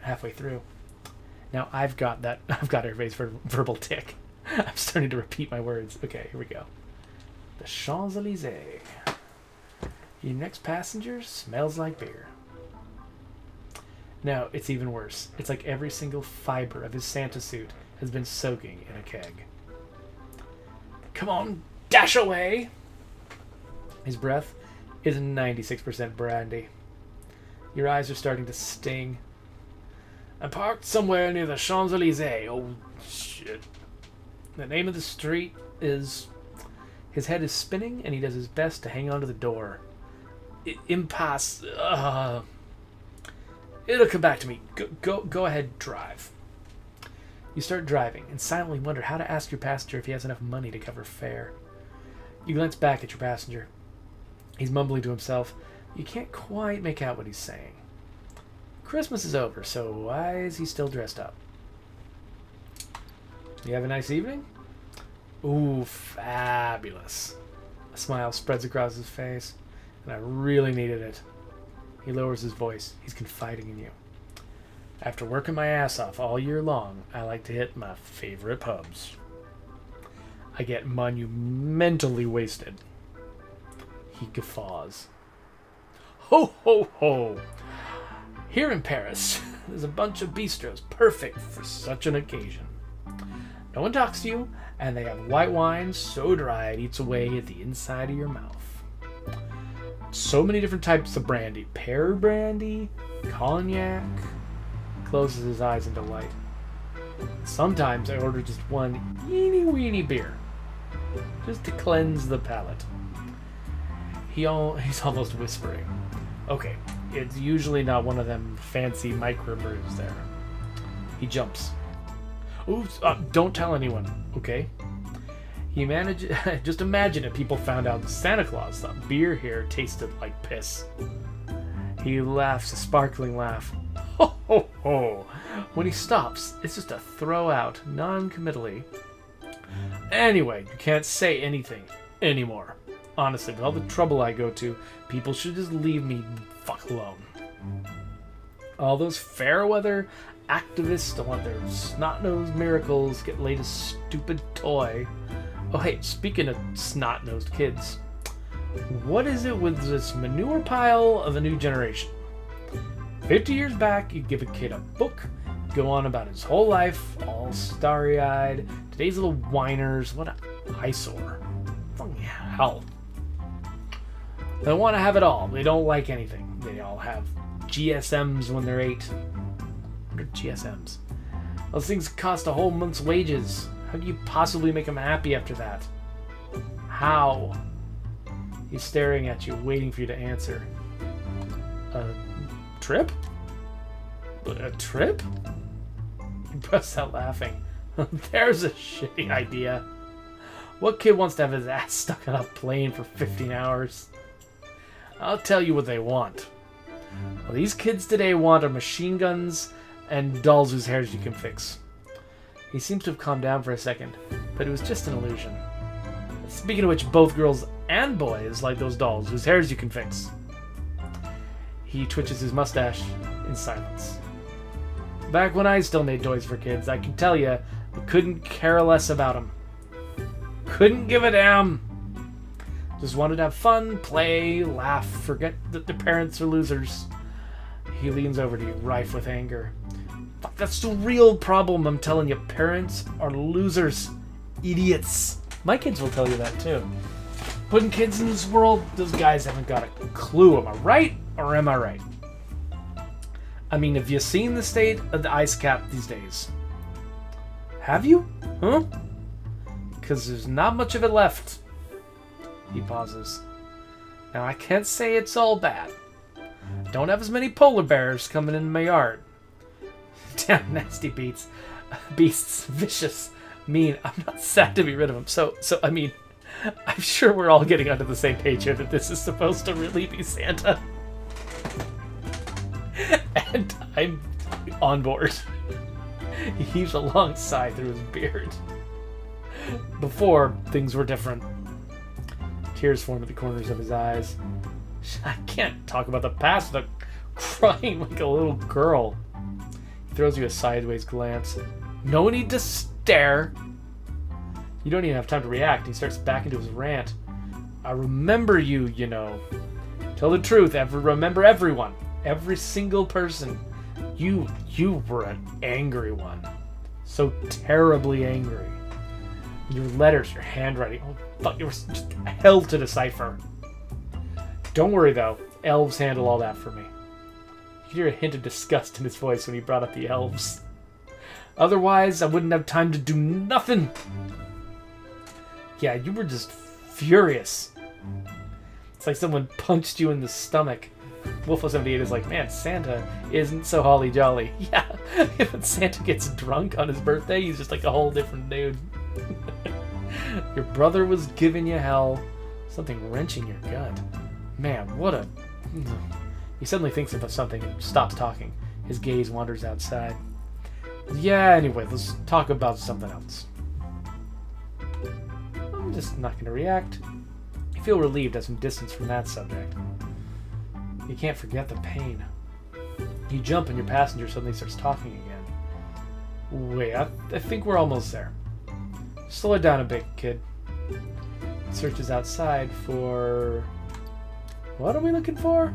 Now I've got Hervé's verbal tick. I'm starting to repeat my words. Okay, here we go. The Champs-Élysées. Your next passenger smells like beer. No, it's even worse. It's like every single fiber of his Santa suit has been soaking in a keg. Come on, dash away! His breath is 96% brandy. Your eyes are starting to sting. I'm parked somewhere near the Champs-Élysées. Oh, shit. The name of the street is... His head is spinning, and he does his best to hang on to the door. Impasse. It'll come back to me. Go ahead, drive. You start driving, and silently wonder how to ask your passenger if he has enough money to cover fare. You glance back at your passenger. He's mumbling to himself. You can't quite make out what he's saying. Christmas is over, so why is he still dressed up? You have a nice evening? Ooh, fabulous. A smile spreads across his face, and I really needed it. He lowers his voice. He's confiding in you. After working my ass off all year long, I like to hit my favorite pubs. I get monumentally wasted. He guffaws. Ho, ho, ho! Here in Paris, there's a bunch of bistros perfect for such an occasion. No one talks to you, and they have white wine so dry it eats away at the inside of your mouth. So many different types of brandy. Pear brandy, cognac... Closes his eyes in delight. Sometimes I order just one eeny-weeny beer, just to cleanse the palate. He's almost whispering. Okay, it's usually not one of them fancy microbrews there. He jumps. Oops, don't tell anyone, okay? He manages... Just imagine if people found out Santa Claus thought beer here tasted like piss. He laughs, a sparkling laugh. Ho, ho, ho. When he stops, it's just a throw out, non-committally. Anyway, you can't say anything anymore. Honestly, with all the trouble I go to, people should just leave me fuck alone. All those fair-weather activists don't want their snot-nosed miracles, get laid a stupid toy. Oh hey, speaking of snot-nosed kids, what is it with this manure pile of a new generation? 50 years back, you'd give a kid a book, go on about his whole life, all starry-eyed. Today's little whiners, what an eyesore. Fucking hell. They want to have it all. They don't like anything. They all have GSMs when they're 8. What are GSMs? Those things cost a whole month's wages. How do you possibly make them happy after that? How? He's staring at you, waiting for you to answer. Trip? A trip? He bursts out laughing. There's a shitty idea. What kid wants to have his ass stuck on a plane for 15 hours? I'll tell you what they want. Well, these kids today want are machine guns and dolls whose hairs you can fix. He seems to have calmed down for a second, but it was just an illusion. Speaking of which, both girls and boys like those dolls whose hairs you can fix. He twitches his mustache in silence. Back when I still made toys for kids, I can tell you, I couldn't care less about them. Couldn't give a damn. Just wanted to have fun, play, laugh, forget that their parents are losers. He leans over to you, rife with anger. Fuck, that's the real problem, I'm telling you. Parents are losers. Idiots. My kids will tell you that, too. Putting kids in this world, those guys haven't got a clue. Am I right? Or am I right? I mean, have you seen the state of the ice cap these days? Have you? Huh? Because there's not much of it left. He pauses. Now, I can't say it's all bad. Don't have as many polar bears coming in my yard. Damn nasty beasts. Vicious. Mean. I'm not sad to be rid of them. So I mean, I'm sure we're all getting onto the same page here that this is supposed to really be Santa. And I'm on board. He heaves a long sigh through his beard. Before, things were different. Tears form at the corners of his eyes. I can't talk about the past without crying like a little girl. He throws you a sideways glance. No need to stare. You don't even have time to react. He starts back into his rant. I remember you, you know. Tell the truth. Remember everyone. Every single person. You were an angry one. So terribly angry. Your letters, your handwriting. Oh, fuck. It was just hell to decipher. Don't worry, though. Elves handle all that for me. You could hear a hint of disgust in his voice when he brought up the elves. Otherwise, I wouldn't have time to do nothing. Yeah, you were just furious. It's like someone punched you in the stomach. Wolfo78 is like, man, Santa isn't so holly-jolly. Yeah, when Santa gets drunk on his birthday, he's just like a whole different dude. Your brother was giving you hell. Something wrenching your gut. Man, what a... He suddenly thinks about something and stops talking. His gaze wanders outside. Yeah, anyway, let's talk about something else. I'm just not going to react. I feel relieved at some distance from that subject. You can't forget the pain. You jump and your passenger suddenly starts talking again. Wait, I think we're almost there. Slow it down a bit, kid. Searches outside for... What are we looking for?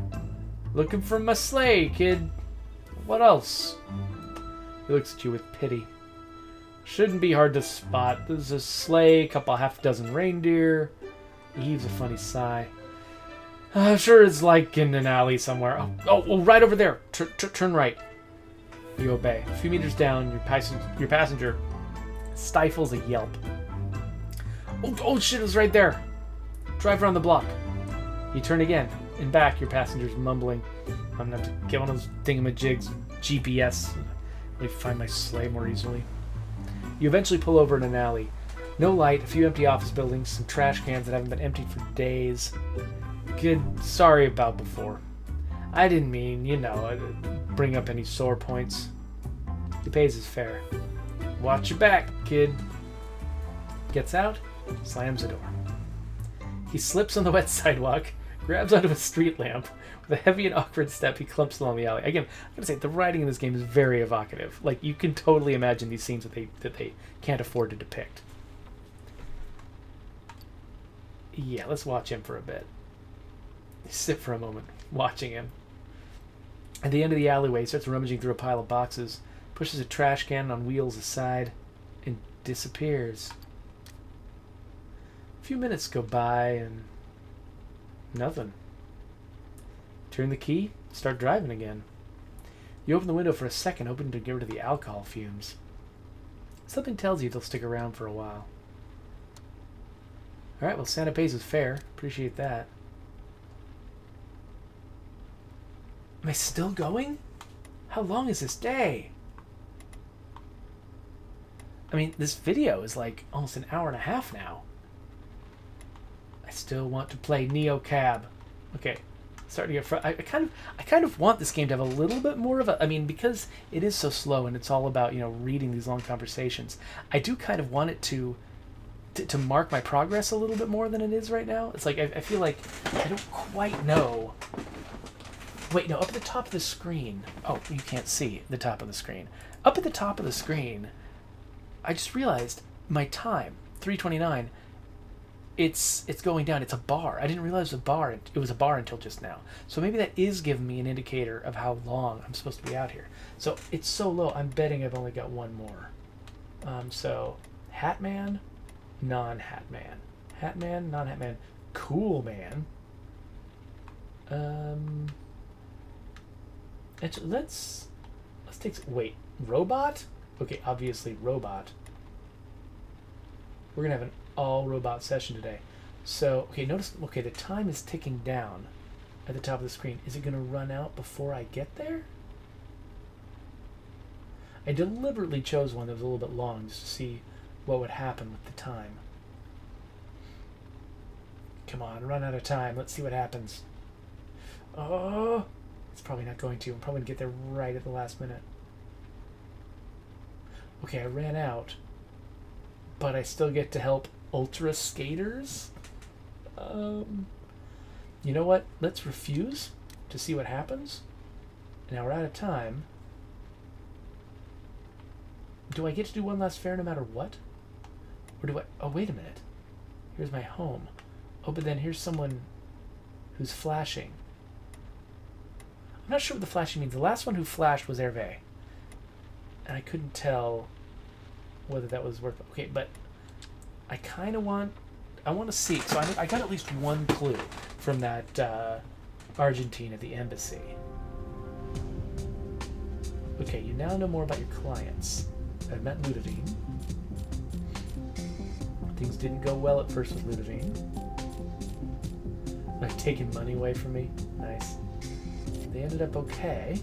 Looking for my sleigh, kid. What else? He looks at you with pity. Shouldn't be hard to spot. There's a sleigh, couple half dozen reindeer. He heaves a funny sigh. I'm sure it's like in an alley somewhere. Oh, right over there. Turn right. You obey. A few meters down, your passenger stifles a yelp. Oh shit, it was right there. Drive around the block. You turn again, and back your passenger's mumbling. I'm gonna have to get one of those thingamajigs, GPS. Let me find my sleigh more easily. You eventually pull over in an alley. No light, a few empty office buildings, some trash cans that haven't been emptied for days. Good, sorry about before. I didn't mean, you know, bring up any sore points. He pays his fare. Watch your back, kid. Gets out, slams the door. He slips on the wet sidewalk, grabs onto a street lamp. With a heavy and awkward step, he clumps along the alley. Again, I'm gonna say the writing in this game is very evocative. Like, you can totally imagine these scenes that they can't afford to depict. Yeah, let's watch him for a bit. Sit for a moment, watching him. At the end of the alleyway, he starts rummaging through a pile of boxes, pushes a trash can on wheels aside, and disappears. A few minutes go by, and nothing. Turn the key, start driving again. You open the window for a second, hoping to get rid of the alcohol fumes. Something tells you they'll stick around for a while. Alright, well, Santa pays his fare. Appreciate that. Am I still going? How long is this day? I mean, this video is like almost an hour and a half now. I still want to play Neo Cab. Okay. Starting to get I kind of want this game to have a little bit more of a, I mean, because it is so slow and it's all about, you know, reading these long conversations, I do kind of want it to mark my progress a little bit more than it is right now. It's like I feel like I don't quite know. Wait, no, up at the top of the screen. Oh, you can't see the top of the screen. Up at the top of the screen, I just realized my time, 3:29. It's going down. It's a bar. I didn't realize it was a bar until just now. So maybe that is giving me an indicator of how long I'm supposed to be out here. So it's so low, I'm betting I've only got one more. So Hat Man, non-Hat Man. Hat Man, non-Hat Man. Cool Man. Let's take some, wait, Robot? Okay, obviously Robot. We're gonna have an all robot session today. So, okay, notice, okay, the time is ticking down at the top of the screen. Is it going to run out before I get there? I deliberately chose one that was a little bit long just to see what would happen with the time. Come on, run out of time. Let's see what happens. Oh, it's probably not going to. I'm probably going to get there right at the last minute. Okay, I ran out, but I still get to help Ultra Skaters? You know what? Let's refuse to see what happens. Now we're out of time. Do I get to do one last fare no matter what? Or do I... Oh, wait a minute. Here's my home. Oh, but then here's someone who's flashing. I'm not sure what the flashing means. The last one who flashed was Hervé. And I couldn't tell whether that was worth... Okay, but... I kind of want... I want to see. So I got at least one clue from that Argentine at the embassy. Okay, you now know more about your clients. I've met Ludivine. things didn't go well at first with Ludovine. They've taken money away from me. Nice. They ended up okay.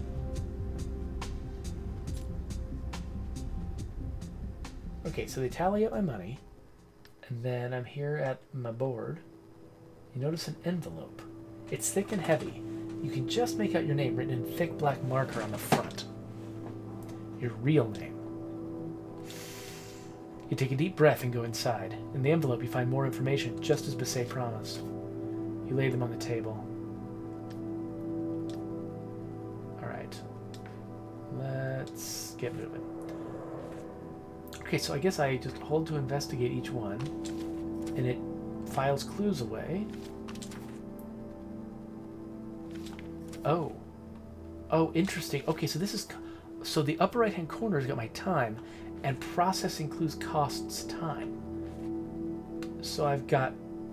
Okay, so they tally up my money, and then I'm here at my board. You notice an envelope. It's thick and heavy. You can just make out your name written in thick black marker on the front. Your real name. You take a deep breath and go inside. In the envelope, you find more information, just as Bisset promised. You lay them on the table. Alright. Let's get moving. Okay, so I guess I just hold to investigate each one, and it files clues away. Oh. Oh, interesting. Okay, so this is... So the upper right-hand corner has got my time, and processing clues costs time. So I've got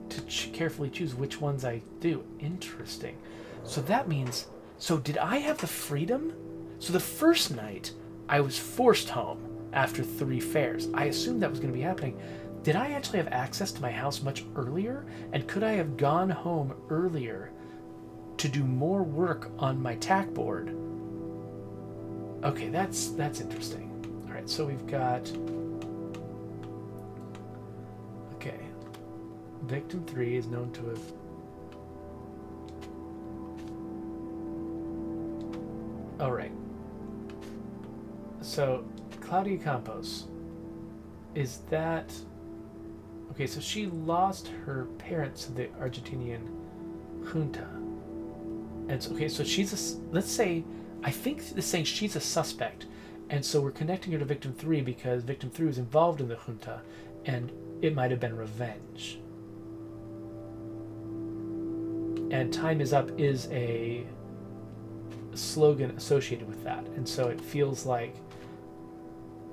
to carefully choose which ones I do. Interesting. So that means... So did I have the freedom? So the first night, I was forced home. After 3 fairs. I assumed that was going to be happening. Did I actually have access to my house much earlier? And could I have gone home earlier to do more work on my tack board? Okay, that's interesting. Alright, so we've got... Okay. Victim 3 is known to have... Alright. So... Claudia Campos, is that... Okay, so she lost her parents to the Argentinian junta. And so, okay, so she's a... Let's say... I think it's saying she's a suspect. And so we're connecting her to Victim 3 because Victim 3 was involved in the junta. And it might have been revenge. And Time is Up is a slogan associated with that. And so it feels like...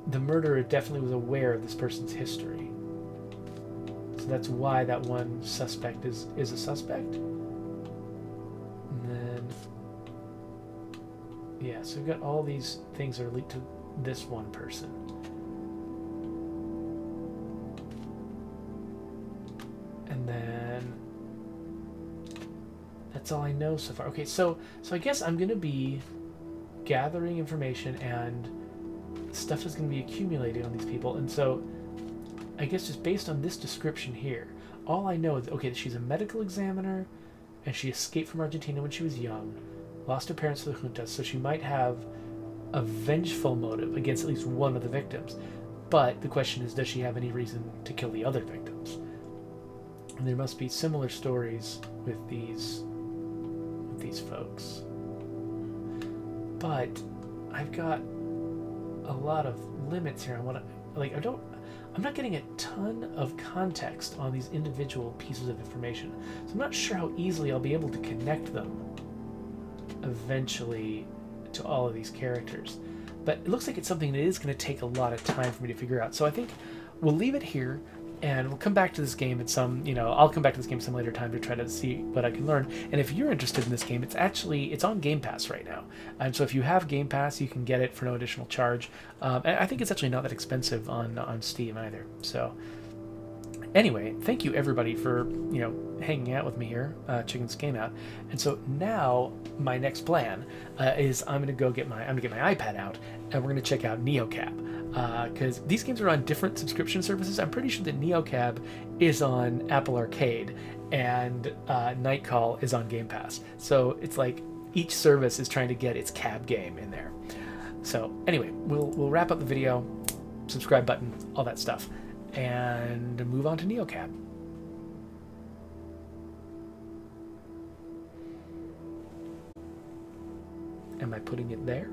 The murderer definitely was aware of this person's history. So that's why that one suspect is a suspect. And then... Yeah, so we've got all these things that are linked to this one person. And then... That's all I know so far. Okay, so I guess I'm going to be gathering information and... Stuff is going to be accumulated on these people, and so I guess just based on this description here, all I know is, okay, she's a medical examiner, and she escaped from Argentina when she was young, lost her parents to the junta, so she might have a vengeful motive against at least one of the victims. But the question is, does she have any reason to kill the other victims? And there must be similar stories with these folks. But I've got a lot of limits here. I'm not getting a ton of context on these individual pieces of information, so I'm not sure how easily I'll be able to connect them eventually to all of these characters. But it looks like it's something that is going to take a lot of time for me to figure out. So I think we'll leave it here, and we'll come back to this game at some, I'll come back to this game some later time to try to see what I can learn. And if you're interested in this game, it's on Game Pass right now. And so if you have Game Pass, you can get it for no additional charge. And I think it's actually not that expensive on Steam either. So anyway, thank you everybody for, hanging out with me here, checking this game out. And so now my next plan is I'm gonna get my iPad out, and we're gonna check out Neo Cab, because these games are on different subscription services. I'm pretty sure that Neo Cab is on Apple Arcade, and Night Call is on Game Pass. So it's like each service is trying to get its cab game in there. So anyway, we'll wrap up the video, subscribe button, all that stuff, and move on to Neo Cab. Am I putting it there?